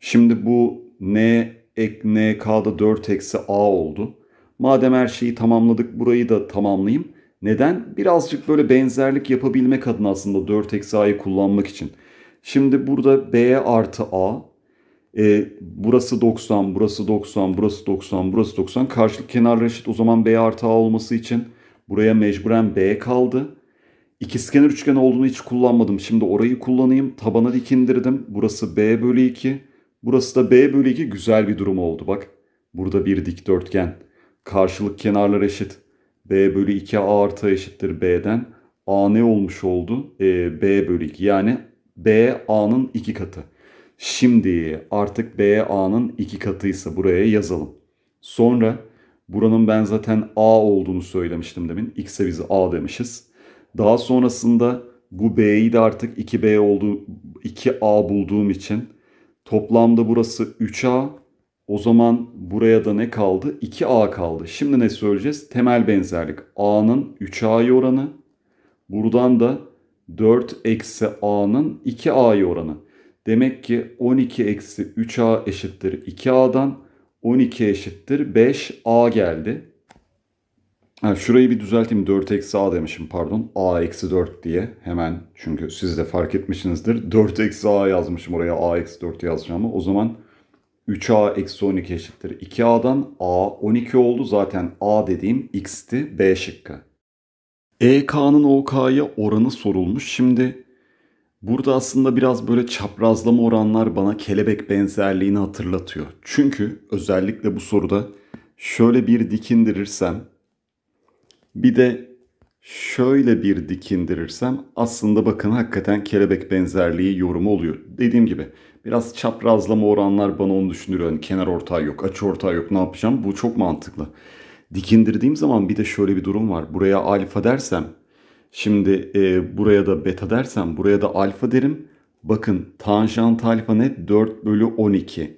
Şimdi bu N ek N K'da dört eksi A oldu. Madem her şeyi tamamladık, burayı da tamamlayayım. Neden? Birazcık böyle benzerlik yapabilmek adına aslında dört eksi A'yı kullanmak için. Şimdi burada B artı A. E, burası doksan, burası doksan, burası doksan, burası doksan. Karşılık kenarlar eşit. O zaman B artı A olması için buraya mecburen B kaldı. İkizkenar üçgen olduğunu hiç kullanmadım. Şimdi orayı kullanayım. Tabana dikindirdim. Burası B bölü iki. Burası da B bölü iki. Güzel bir durum oldu bak. Burada bir dikdörtgen. Karşılık kenarlar eşit. B bölü iki A artı A eşittir B'den. A ne olmuş oldu? E, B bölü iki. Yani B A'nın iki katı. Şimdi artık B A'nın iki katıysa buraya yazalım. Sonra buranın ben zaten A olduğunu söylemiştim demin. X'e biz A demişiz. Daha sonrasında bu B'yi de artık iki B olduğu, iki A bulduğum için toplamda burası üç A. O zaman buraya da ne kaldı? iki A kaldı. Şimdi ne söyleyeceğiz? Temel benzerlik. A'nın üç A'ya oranı. Buradan da dört eksi A'nın iki A'ya oranı. Demek ki on iki eksi üç A eşittir iki A'dan, on iki eşittir beş A geldi. Ha, şurayı bir düzelteyim, dört eksi A demişim pardon. A eksi dört diye hemen, çünkü siz de fark etmişsinizdir. dört eksi A yazmışım oraya, A eksi dört yazacağımı. O zaman üç A eksi on iki eşittir iki A'dan, A on iki oldu. Zaten A dediğim X'ti, B şıkkı. E K'nın O K'ya oranı sorulmuş. Şimdi burada aslında biraz böyle çaprazlama oranlar bana kelebek benzerliğini hatırlatıyor. Çünkü özellikle bu soruda şöyle bir dik indirirsem, bir de şöyle bir dik indirirsem aslında bakın hakikaten kelebek benzerliği yorumu oluyor. Dediğim gibi biraz çaprazlama oranlar bana onu düşündürüyor. Yani kenar ortağı yok, açı ortağı yok, ne yapacağım? Bu çok mantıklı. Dik indirdiğim zaman bir de şöyle bir durum var. Buraya alfa dersem, şimdi e, buraya da beta dersem, buraya da alfa derim. Bakın tanjant alfa ne? dört bölü on iki.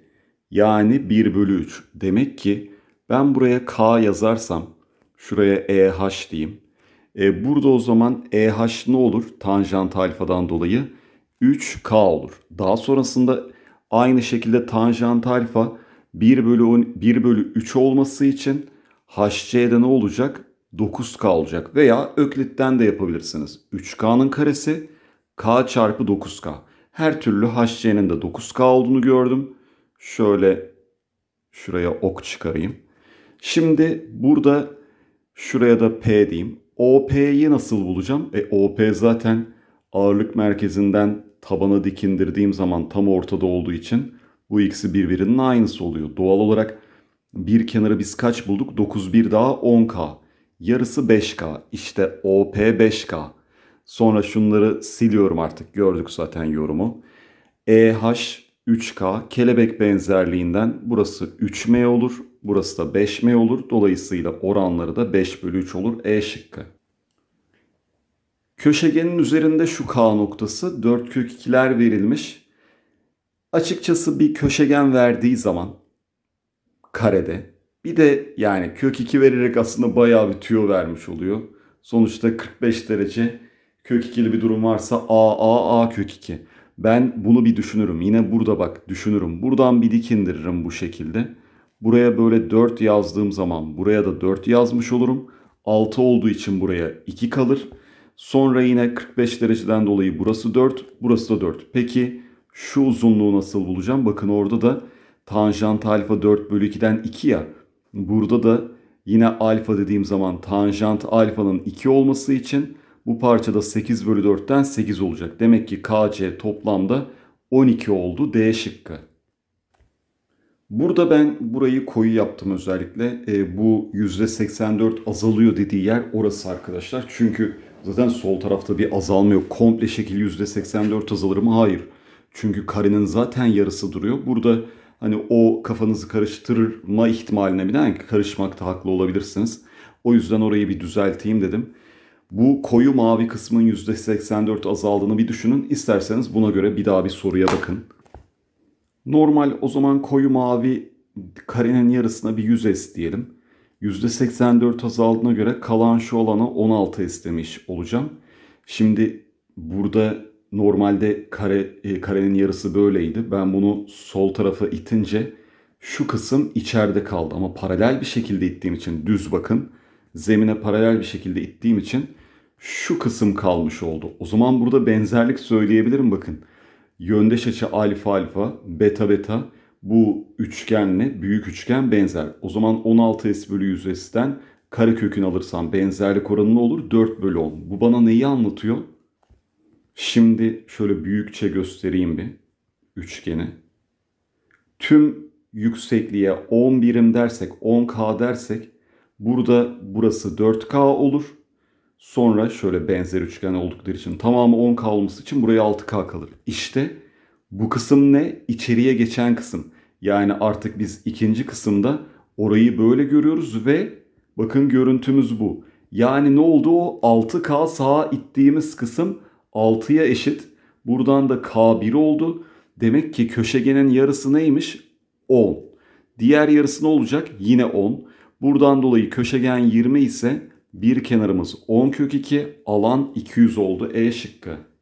Yani bir bölü üç. Demek ki ben buraya K yazarsam, şuraya E H diyeyim. E, burada o zaman E H ne olur? Tanjant alfadan dolayı üç K olur. Daha sonrasında aynı şekilde tanjant alfa bir bölü üç olması için H C'de ne olacak? dokuz K olacak veya Öklit'ten de yapabilirsiniz. üç K'nın karesi K çarpı dokuz K. Her türlü H C'nin de dokuz K olduğunu gördüm. Şöyle şuraya ok çıkarayım. Şimdi burada şuraya da P diyeyim. O P'yi nasıl bulacağım? E, O P zaten ağırlık merkezinden tabana dikindirdiğim zaman tam ortada olduğu için bu ikisi birbirinin aynısı oluyor. Doğal olarak bir kenarı biz kaç bulduk? dokuz, bir daha on K. Yarısı beş K. İşte O P beş K. Sonra şunları siliyorum artık. Gördük zaten yorumu. E H üç K. Kelebek benzerliğinden burası üç M olur. Burası da beş M olur. Dolayısıyla oranları da beş bölü üç olur. E şıkkı. Köşegenin üzerinde şu K noktası. dört kök ikiler verilmiş. Açıkçası bir köşegen verdiği zaman karede. Bir de yani kök iki vererek aslında bayağı bir tüyo vermiş oluyor. Sonuçta kırk beş derece kök ikili bir durum varsa A, A, A kök iki. Ben bunu bir düşünürüm. Yine burada bak düşünürüm. Buradan bir dik indiririm bu şekilde. Buraya böyle dört yazdığım zaman buraya da dört yazmış olurum. altı olduğu için buraya iki kalır. Sonra yine kırk beş dereceden dolayı burası dört, burası da dört. Peki şu uzunluğu nasıl bulacağım? Bakın orada da tanjant alfa dört bölü ikiden iki ya. Burada da yine alfa dediğim zaman tanjant alfanın iki olması için bu parçada sekiz bölü dörtten sekiz olacak. Demek ki K C toplamda on iki oldu. D şıkkı. Burada ben burayı koyu yaptım özellikle. E, bu yüzde seksen dört azalıyor dediği yer orası arkadaşlar. Çünkü zaten sol tarafta bir azalma yok. Komple şekil yüzde seksen dört azalır mı? Hayır. Çünkü karenin zaten yarısı duruyor. Burada hani o kafanızı karıştırma ihtimaline binaen karışmakta haklı olabilirsiniz. O yüzden orayı bir düzelteyim dedim. Bu koyu mavi kısmın yüzde seksen dört azaldığını bir düşünün. İsterseniz buna göre bir daha bir soruya bakın. Normal o zaman koyu mavi karenin yarısına bir yüz S diyelim. yüzde seksen dört azaldığına göre kalan şu olana on altı S demiş olacağım. Şimdi burada normalde kare, e, karenin yarısı böyleydi. Ben bunu sol tarafa itince şu kısım içeride kaldı. Ama paralel bir şekilde ittiğim için düz bakın. Zemine paralel bir şekilde ittiğim için şu kısım kalmış oldu. O zaman burada benzerlik söyleyebilirim bakın. Yöndeş açı alfa alfa, beta beta bu üçgenle büyük üçgen benzer. O zaman on altı S bölü yüz S'den kare kökünü alırsam benzerlik oranı ne olur? dört bölü on. Bu bana neyi anlatıyor? Şimdi şöyle büyükçe göstereyim bir üçgeni. Tüm yüksekliğe on birim dersek, on K dersek burada burası dört K olur. Sonra şöyle benzer üçgen oldukları için tamamı on K olması için buraya altı K kalır. İşte bu kısım ne? İçeriye geçen kısım. Yani artık biz ikinci kısımda orayı böyle görüyoruz ve bakın görüntümüz bu. Yani ne oldu o? altı K sağa ittiğimiz kısım altıya eşit. Buradan da K bir oldu. Demek ki köşegenin yarısı neymiş? on. Diğer yarısı ne olacak? Yine on. Buradan dolayı köşegen yirmi ise bir kenarımız on kök iki, alan iki yüz oldu. E şıkkı.